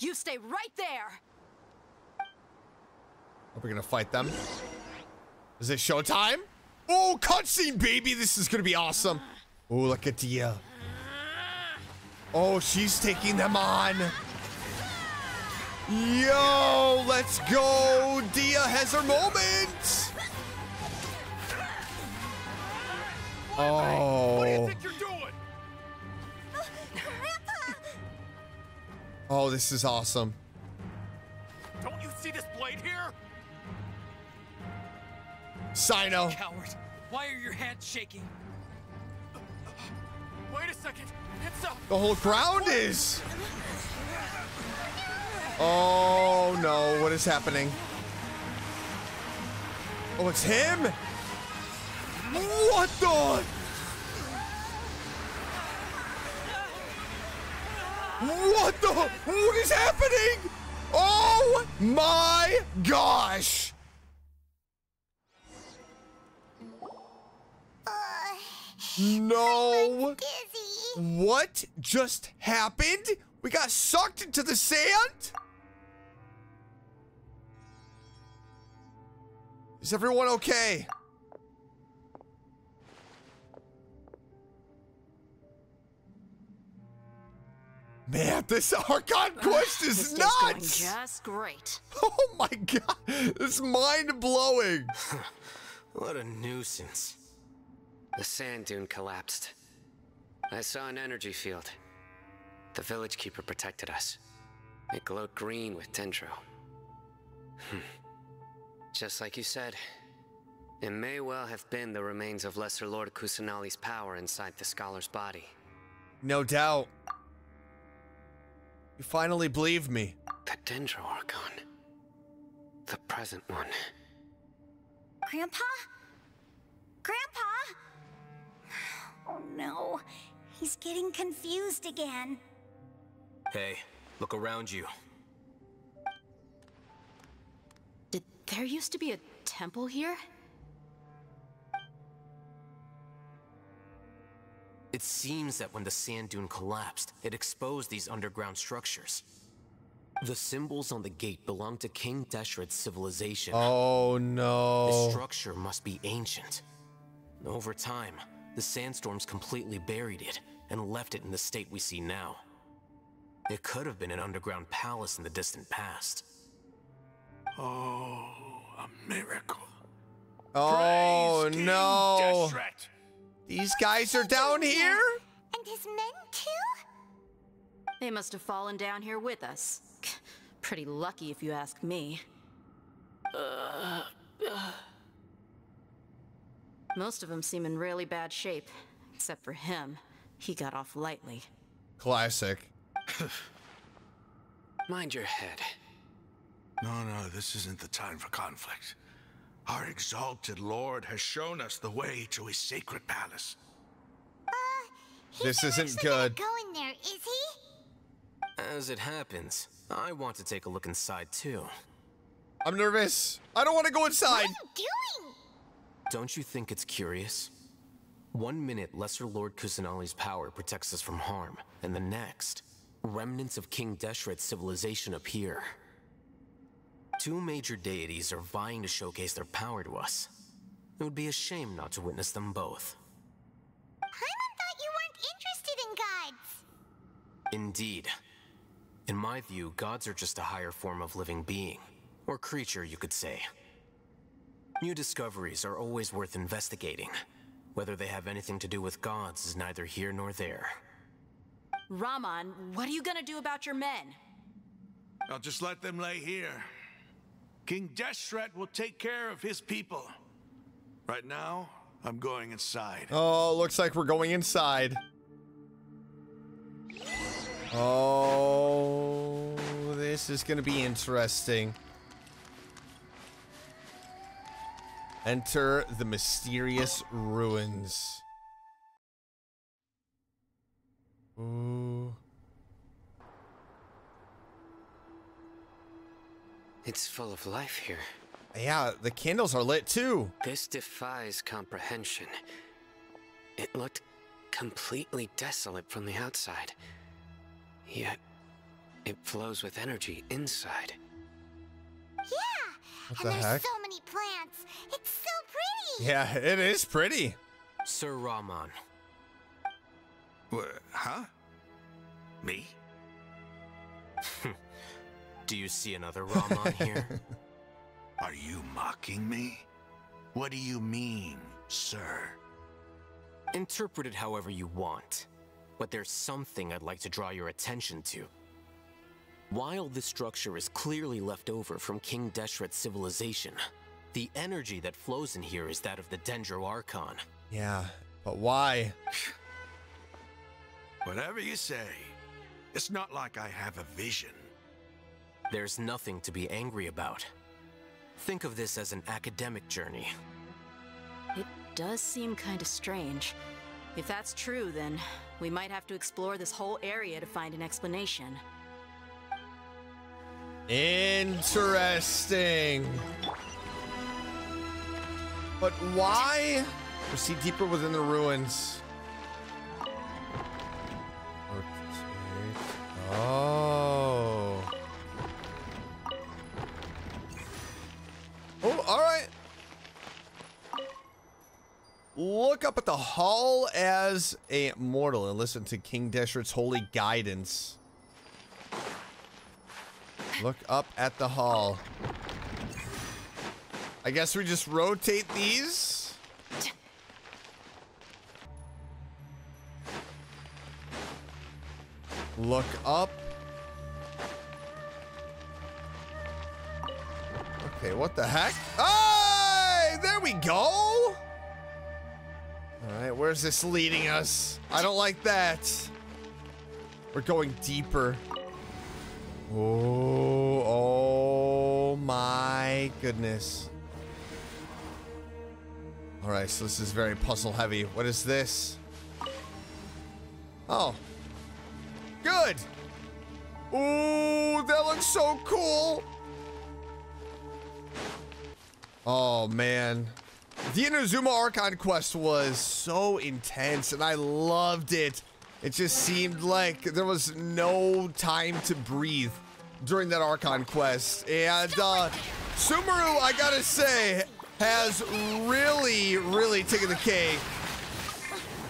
You stay right there. Are we gonna fight them? Is it showtime? Oh, cutscene, baby! This is gonna be awesome. Oh, look at Dia. Oh, she's taking them on. Yo, let's go. Dia has her moment. Oh. What do you think you're doing? Grandpa, Oh, this is awesome. Don't you see this blade here? Cyno. Coward. Why are your hands shaking? Wait a second. It's up. The whole ground is. Oh no, what is happening? Oh, it's him? What the? What the? What is happening? Oh my gosh. No. What just happened? We got sucked into the sand? Is everyone okay? Man, this Archon quest is nuts! Just great. Oh my god, it's mind-blowing. What a nuisance. The sand dune collapsed. I saw an energy field. The village keeper protected us. It glowed green with dendro. Just like you said, it may well have been the remains of Lesser Lord Kusanali's power inside the scholar's body. No doubt. You finally believed me. The Dendro Archon. The present one. Grandpa? Grandpa? Oh no, he's getting confused again. Hey, look around you. Did there used to be a temple here? It seems that when the sand dune collapsed, it exposed these underground structures. The symbols on the gate belong to King Deshret's civilization. Oh no. The structure must be ancient. Over time, the sandstorms completely buried it and left it in the state we see now. It could have been an underground palace in the distant past. Oh, a miracle. Oh, praise no. King Deshret. These guys are down here? And his men too? They must have fallen down here with us. Pretty lucky if you ask me. Most of them seem in really bad shape, except for him. He got off lightly. Classic. Mind your head. No, no, this isn't the time for conflict. Our exalted Lord has shown us the way to his sacred palace. This isn't good. Go in there, is he? As it happens, I want to take a look inside too. I'm nervous. I don't want to go inside. What are you doing? Don't you think it's curious? 1 minute, Lesser Lord Kusanali's power protects us from harm, and the next, remnants of King Deshret's civilization appear. Two major deities are vying to showcase their power to us. It would be a shame not to witness them both. Paimon thought you weren't interested in gods. Indeed. In my view, gods are just a higher form of living being, or creature, you could say. New discoveries are always worth investigating. Whether they have anything to do with gods is neither here nor there. Rahman, what are you gonna do about your men? I'll just let them lay here. King Deshret will take care of his people. Right now, I'm going inside. Oh, looks like we're going inside. Oh, this is gonna be interesting. Enter the mysterious ruins. Ooh. It's full of life here. Yeah, the candles are lit too. This defies comprehension. It looked completely desolate from the outside. Yet, it flows with energy inside. Yeah! What the heck? There's so many plants. It's so pretty. Yeah, it is pretty. Sir Rahman. Huh? Me? Do you see another Rahman here? Are you mocking me? What do you mean, sir? Interpret it however you want, but there's something I'd like to draw your attention to. While this structure is clearly left over from King Deshret's civilization, the energy that flows in here is that of the Dendro Archon. Yeah, but why? Whatever you say, it's not like I have a vision. There's nothing to be angry about. Think of this as an academic journey. It does seem kind of strange. If that's true, then we might have to explore this whole area to find an explanation. Interesting. But why? Proceed deeper within the ruins. Oh. Oh, all right. Look up at the hall as a mortal and listen to King Deshret's holy guidance. Look up at the hall. I guess we just rotate these. Look up. Okay, what the heck? Hey, there we go. Alright, where's this leading us? I don't like that. We're going deeper. Oh, oh my goodness. Alright, so this is very puzzle heavy. What is this? Oh. Good. Ooh, that looks so cool. Oh, man. The Inazuma Archon quest was so intense, and I loved it. It just seemed like there was no time to breathe during that Archon quest. And Sumeru, I gotta say, has really, really taken the cake.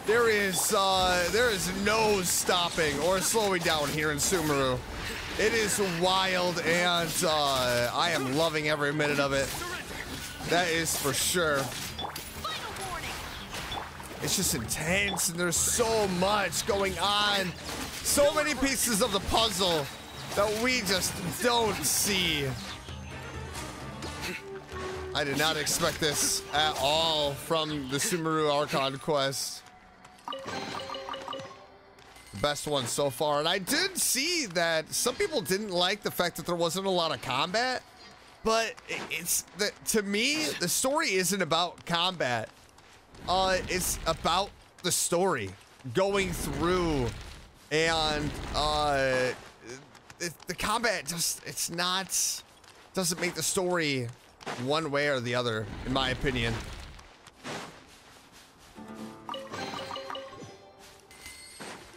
There is no stopping or slowing down here in Sumeru. It is wild, and I am loving every minute of it. That is for sure. It's just intense, and there's so much going on. So many pieces of the puzzle that we just don't see. I did not expect this at all from the Sumeru Archon quest. The best one so far. And I did see that some people didn't like the fact that there wasn't a lot of combat, but it's that, to me, the story isn't about combat. It's about the story going through, and the combat just, it's not, doesn't make the story one way or the other, in my opinion.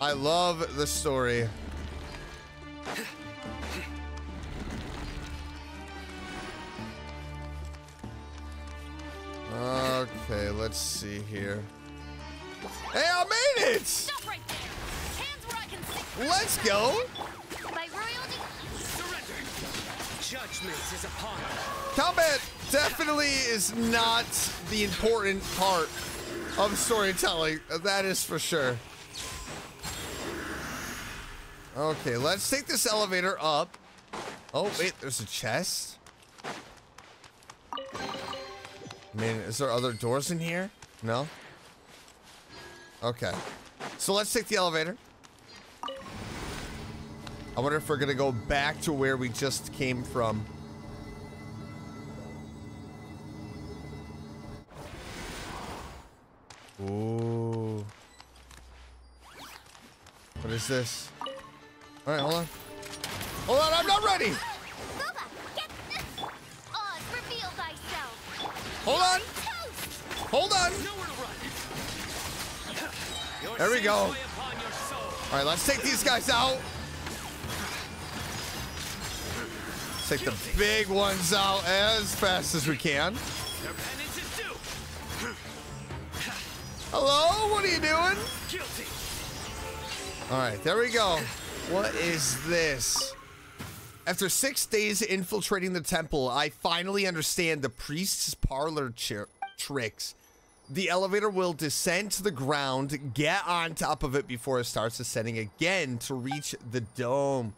I love the story. Okay, let's see here. Hey, I made it! Stop right there. Hands where I can see. Let's go. By royalty. Surrender. Judgment is upon us. Combat definitely is not the important part of storytelling. That is for sure. Okay, let's take this elevator up. Oh, wait, there's a chest. I mean, is there other doors in here? No? Okay. So let's take the elevator. I wonder if we're gonna go back to where we just came from. Ooh. What is this? Alright, hold on. Hold on, I'm not ready! Hold on! Hold on! There we go. Alright, let's take these guys out. Let's take the big ones out as fast as we can. Hello? What are you doing? Alright, there we go. What is this? After 6 days infiltrating the temple, I finally understand the priest's parlor tricks. The elevator will descend to the ground, get on top of it before it starts ascending again to reach the dome.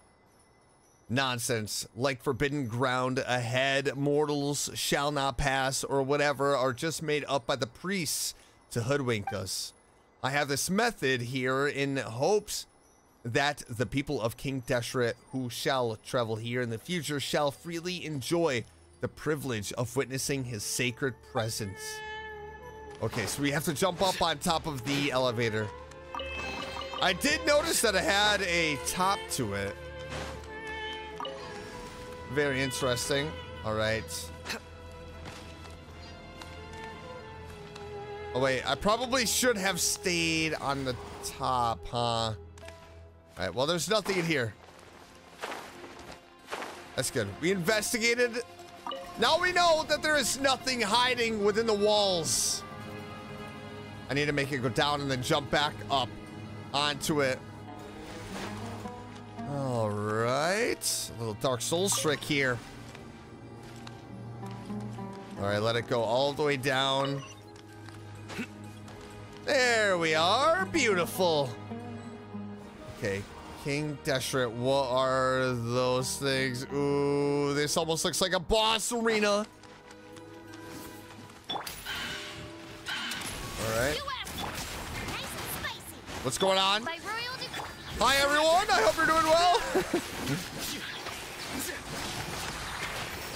nonsense like forbidden ground ahead, mortals shall not pass, or whatever are just made up by the priests to hoodwink us. I have this method here in hopes that the people of King Deshret who shall travel here in the future shall freely enjoy the privilege of witnessing his sacred presence. Okay, so we have to jump up on top of the elevator. I did notice that it had a top to it. Very interesting. All right. Oh, wait. I probably should have stayed on the top, huh? All right. Well, there's nothing in here. That's good. We investigated. Now we know that there is nothing hiding within the walls. I need to make it go down and then jump back up onto it. All right, a little Dark Souls trick here. All right, let it go all the way down. There we are, beautiful. Okay, King Deshret, what are those things? Ooh, this almost looks like a boss arena. All right. What's going on? Hi, everyone. I hope you're doing well.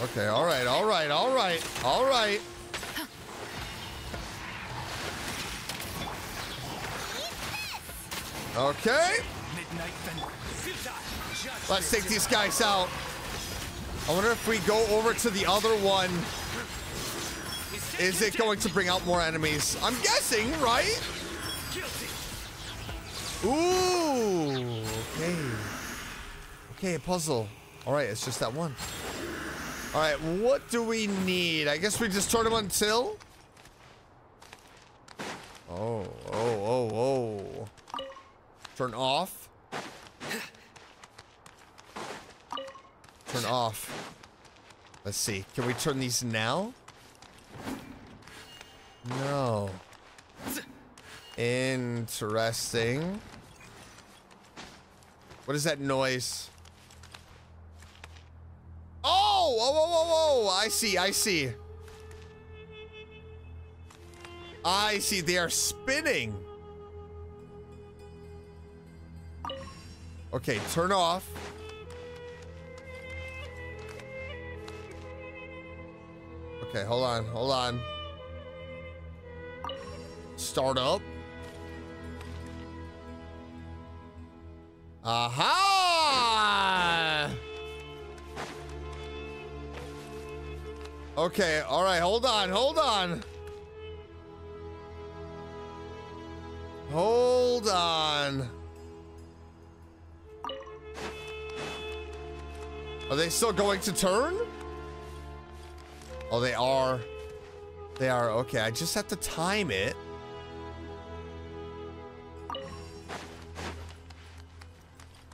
Okay. All right. All right. All right. All right. Okay. Let's take these guys out. I wonder if we go over to the other one. Is it going to bring out more enemies? I'm guessing, right? Ooh, okay. Okay, a puzzle. All right, it's just that one. All right, what do we need? I guess we just turn him until. Oh, oh, oh, oh. Turn off. Turn off. Let's see. Can we turn these now? No. Interesting. What is that noise? Oh! Oh, oh, oh, oh! I see, I see. I see, they are spinning. Okay, turn off. Okay, hold on, hold on. Start up. Aha! Okay, all right, hold on, hold on. Hold on. Are they still going to turn? Oh, they are. They are, okay, I just have to time it.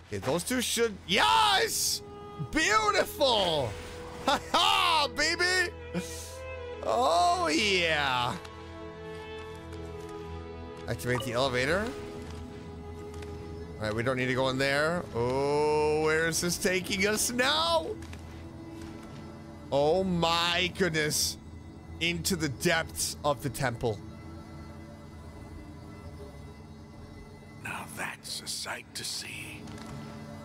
Okay, those two should... Yes! Beautiful! Ha-ha, baby! Oh, yeah! Activate the elevator. All right, we don't need to go in there. Oh, where is this taking us now? Oh, my goodness. Into the depths of the temple. Now that's a sight to see.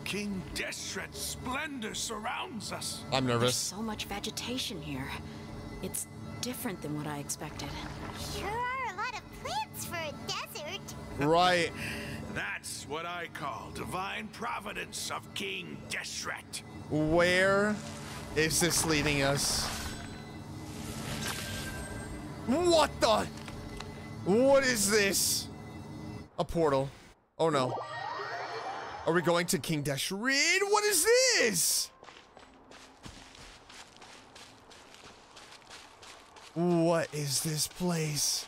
King Deshret's splendor surrounds us. I'm nervous. There's so much vegetation here. It's different than what I expected. Sure are a lot of plants for a desert. Right. That's what I call divine providence of King Deshret. Where is this leading us? What the? What is this? A portal. Oh no. Are we going to King Deshret? What is this? What is this place?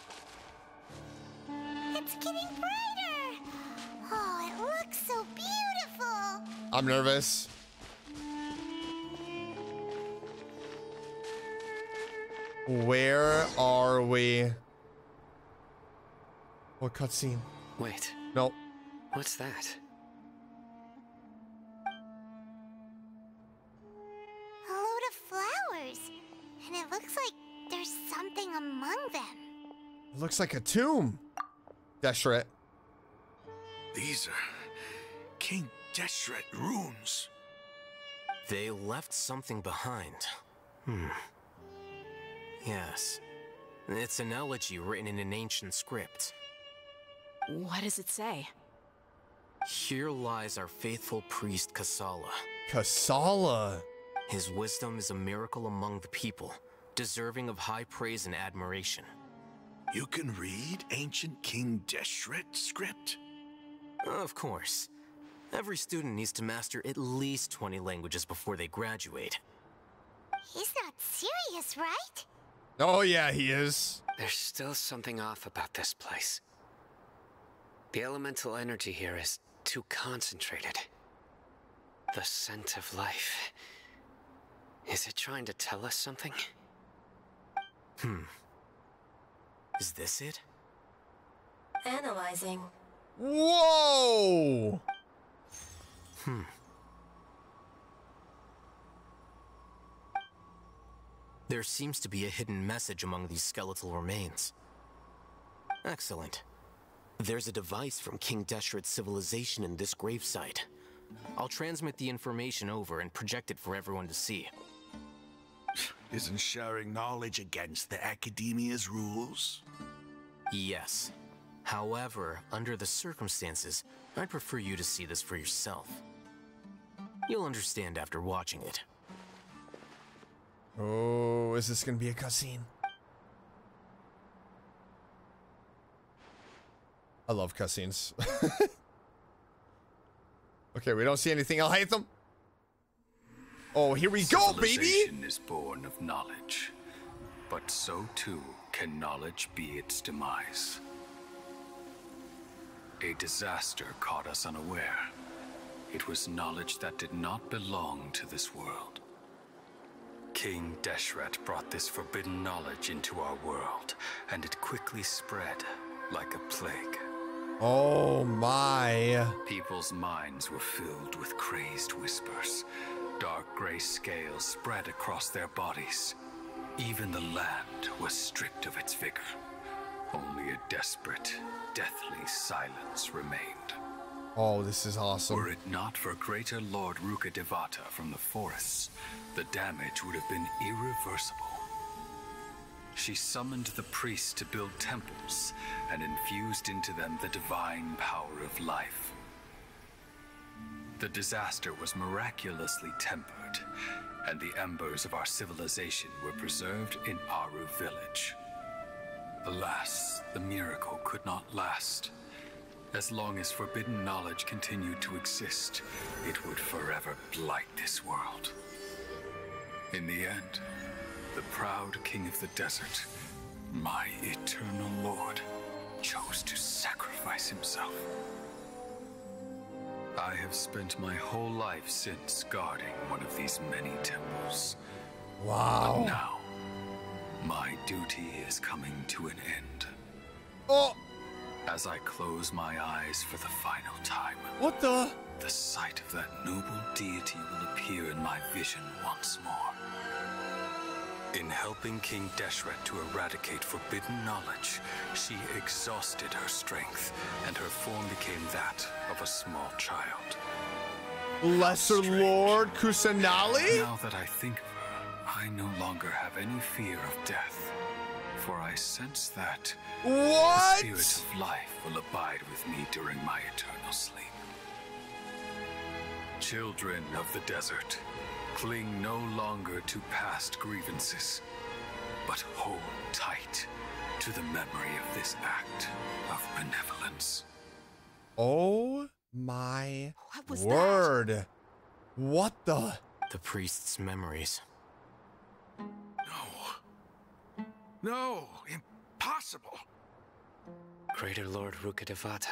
It's getting brighter. Oh, it looks so beautiful. I'm nervous. Where are we? What cutscene? Wait. No. What's that? And it looks like there's something among them. It looks like a tomb. Deshret. These are King Deshret runes. They left something behind. Yes. It's an elegy written in an ancient script. What does it say? Here lies our faithful priest Kasala. Kasala! His wisdom is a miracle among the people, deserving of high praise and admiration. You can read ancient King Deshret script? Of course. Every student needs to master at least 20 languages before they graduate. He's not serious, right? Oh yeah, he is. There's still something off about this place. The elemental energy here is too concentrated. The scent of life. Is it trying to tell us something? Is this it? Analyzing. Whoa! There seems to be a hidden message among these skeletal remains. Excellent. There's a device from King Deshret's civilization in this gravesite. I'll transmit the information over and project it for everyone to see. Isn't sharing knowledge against the Akademiya's rules? Yes. However, under the circumstances, I'd prefer you to see this for yourself. You'll understand after watching it. Oh, is this gonna be a cutscene? I love cutscenes. Okay, we don't see anything. Alhaitham. Oh, here we go, baby! Civilization is born of knowledge, but so too can knowledge be its demise. A disaster caught us unaware. It was knowledge that did not belong to this world. King Deshret brought this forbidden knowledge into our world, and it quickly spread like a plague. Oh my. People's minds were filled with crazed whispers. Dark gray scales spread across their bodies. Even the land was stripped of its vigor. Only a desperate, deathly silence remained. Oh, this is awesome. Were it not for Greater Lord Rukkhadevata from the forests, the damage would have been irreversible. She summoned the priests to build temples and infused into them the divine power of life. The disaster was miraculously tempered, and the embers of our civilization were preserved in Aru village. Alas, the miracle could not last. As long as forbidden knowledge continued to exist, it would forever blight this world. In the end, the proud king of the desert, my eternal lord, chose to sacrifice himself. I have spent my whole life since guarding one of these many temples. Wow. But now, my duty is coming to an end. Oh! As I close my eyes for the final time, what the? The sight of that noble deity will appear in my vision once more. In helping King Deshret to eradicate forbidden knowledge, she exhausted her strength, and her form became that of a small child. Lesser Lord Kusanali? Now that I think of her, I no longer have any fear of death, for I sense that the spirit of life will abide with me during my eternal sleep. Children of the desert, cling no longer to past grievances, but hold tight to the memory of this act of benevolence. Oh my word. That? What the? The priest's memories. No. No, impossible. Greater Lord Rukkhadevata.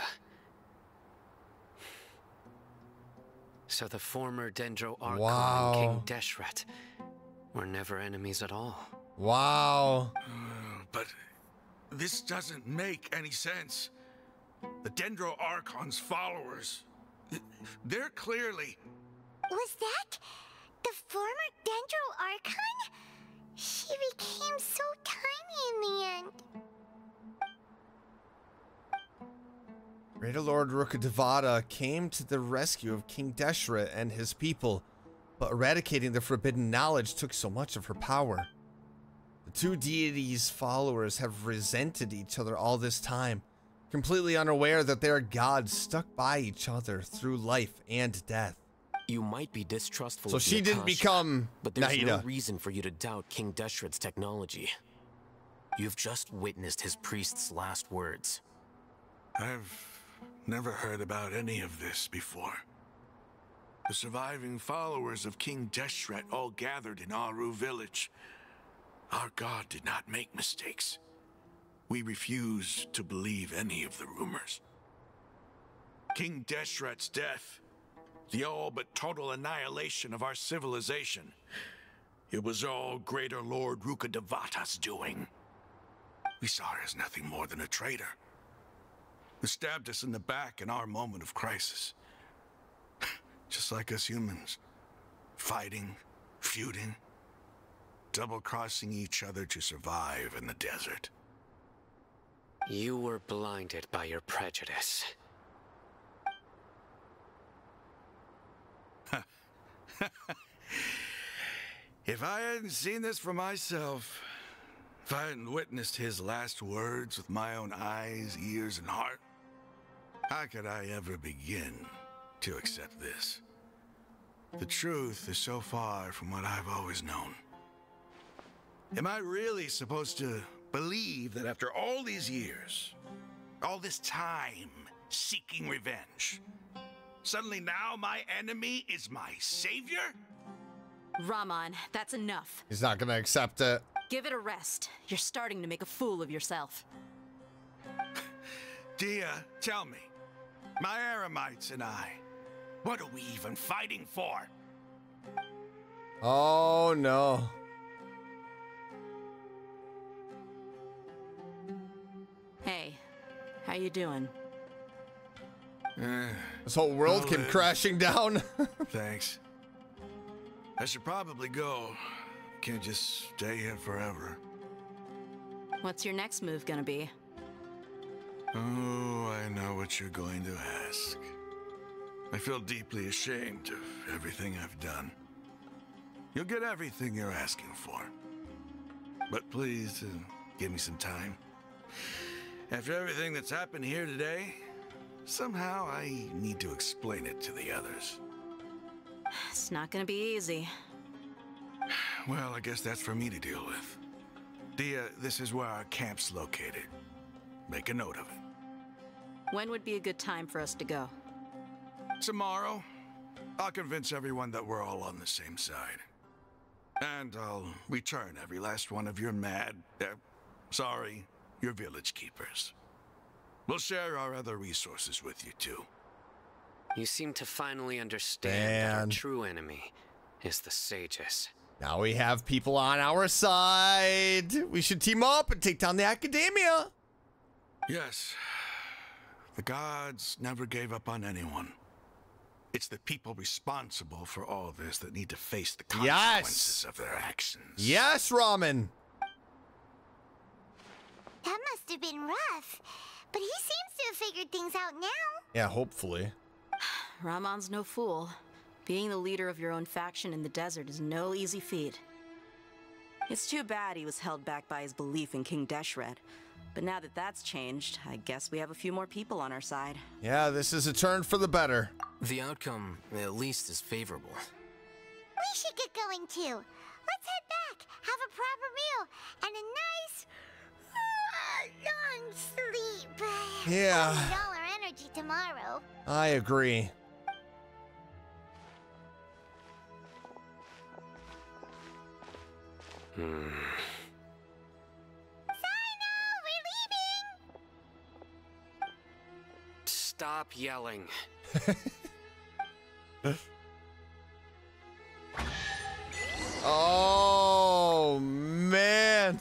So the former Dendro Archon and King Deshret were never enemies at all. Wow. But this doesn't make any sense. The Dendro Archon's followers, they're clearly... Was that the former Dendro Archon? She became so tiny in the end. Greater Lord Rukkhadevata came to the rescue of King Deshret and his people, but eradicating the forbidden knowledge took so much of her power. The two deities' followers have resented each other all this time, completely unaware that their gods stuck by each other through life and death. You might be distrustful so of she Akasha, didn't become but there's Nahida. No reason for you to doubt King Deshret's technology. You've just witnessed his priest's last words. I've never heard about any of this before. The surviving followers of King Deshret all gathered in Aru village. Our god did not make mistakes. We refuse to believe any of the rumors. King Deshret's death, the all but total annihilation of our civilization, it was all Greater Lord Rukkhadevata's doing. We saw her as nothing more than a traitor, who stabbed us in the back in our moment of crisis. Just like us humans, fighting, feuding, double-crossing each other to survive in the desert. You were blinded by your prejudice. If I hadn't seen this for myself, if I hadn't witnessed his last words with my own eyes, ears, and heart, how could I ever begin to accept this? The truth is so far from what I've always known. Am I really supposed to believe that after all these years, all this time seeking revenge, suddenly now my enemy is my savior? Rahman, that's enough. He's not gonna accept it. Give it a rest. You're starting to make a fool of yourself. Dia, tell me, my Eremites and I, what are we even fighting for? Oh no. Hey, how you doing? This whole world came crashing down. Thanks. I should probably go. Can't just stay here forever. What's your next move gonna be? Oh, I know what you're going to ask. I feel deeply ashamed of everything I've done. You'll get everything you're asking for. But please, give me some time. After everything that's happened here today, somehow I need to explain it to the others. It's not gonna be easy. Well, I guess that's for me to deal with. Dia, this is where our camp's located. Make a note of it. When would be a good time for us to go? Tomorrow. I'll convince everyone that we're all on the same side. And I'll return every last one of your your village keepers. We'll share our other resources with you, too. You seem to finally understand that our true enemy is the sages. Now we have people on our side. We should team up and take down the Akademiya. Yes. The gods never gave up on anyone. It's the people responsible for all this that need to face the consequences of their actions. Yes, Rahman. That must have been rough. But he seems to have figured things out now. Yeah, hopefully. Rahman's no fool. Being the leader of your own faction in the desert is no easy feat. It's too bad he was held back by his belief in King Deshret. But now that that's changed, I guess we have a few more people on our side. Yeah, this is a turn for the better. The outcome, at least, is favorable. We should get going, too. Let's head back, have a proper meal, and a nice... long sleep. Yeah. All our energy tomorrow. I agree. Cyno, we're leaving. Stop yelling. Oh man.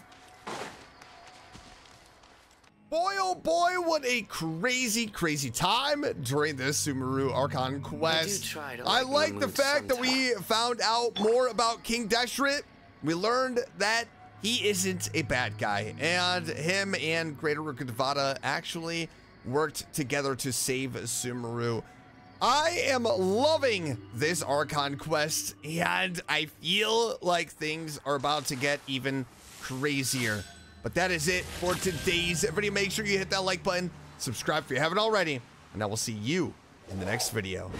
Boy, oh boy, what a crazy, crazy time during this Sumeru Archon quest. I like the fact that we found out more about King Deshret, We learned that he isn't a bad guy, and him and Greater Rukkhadevata actually worked together to save Sumeru. I am loving this Archon quest, and I feel like things are about to get even crazier. But that is it for today's video. Make sure you hit that like button, subscribe if you haven't already, and I will see you in the next video.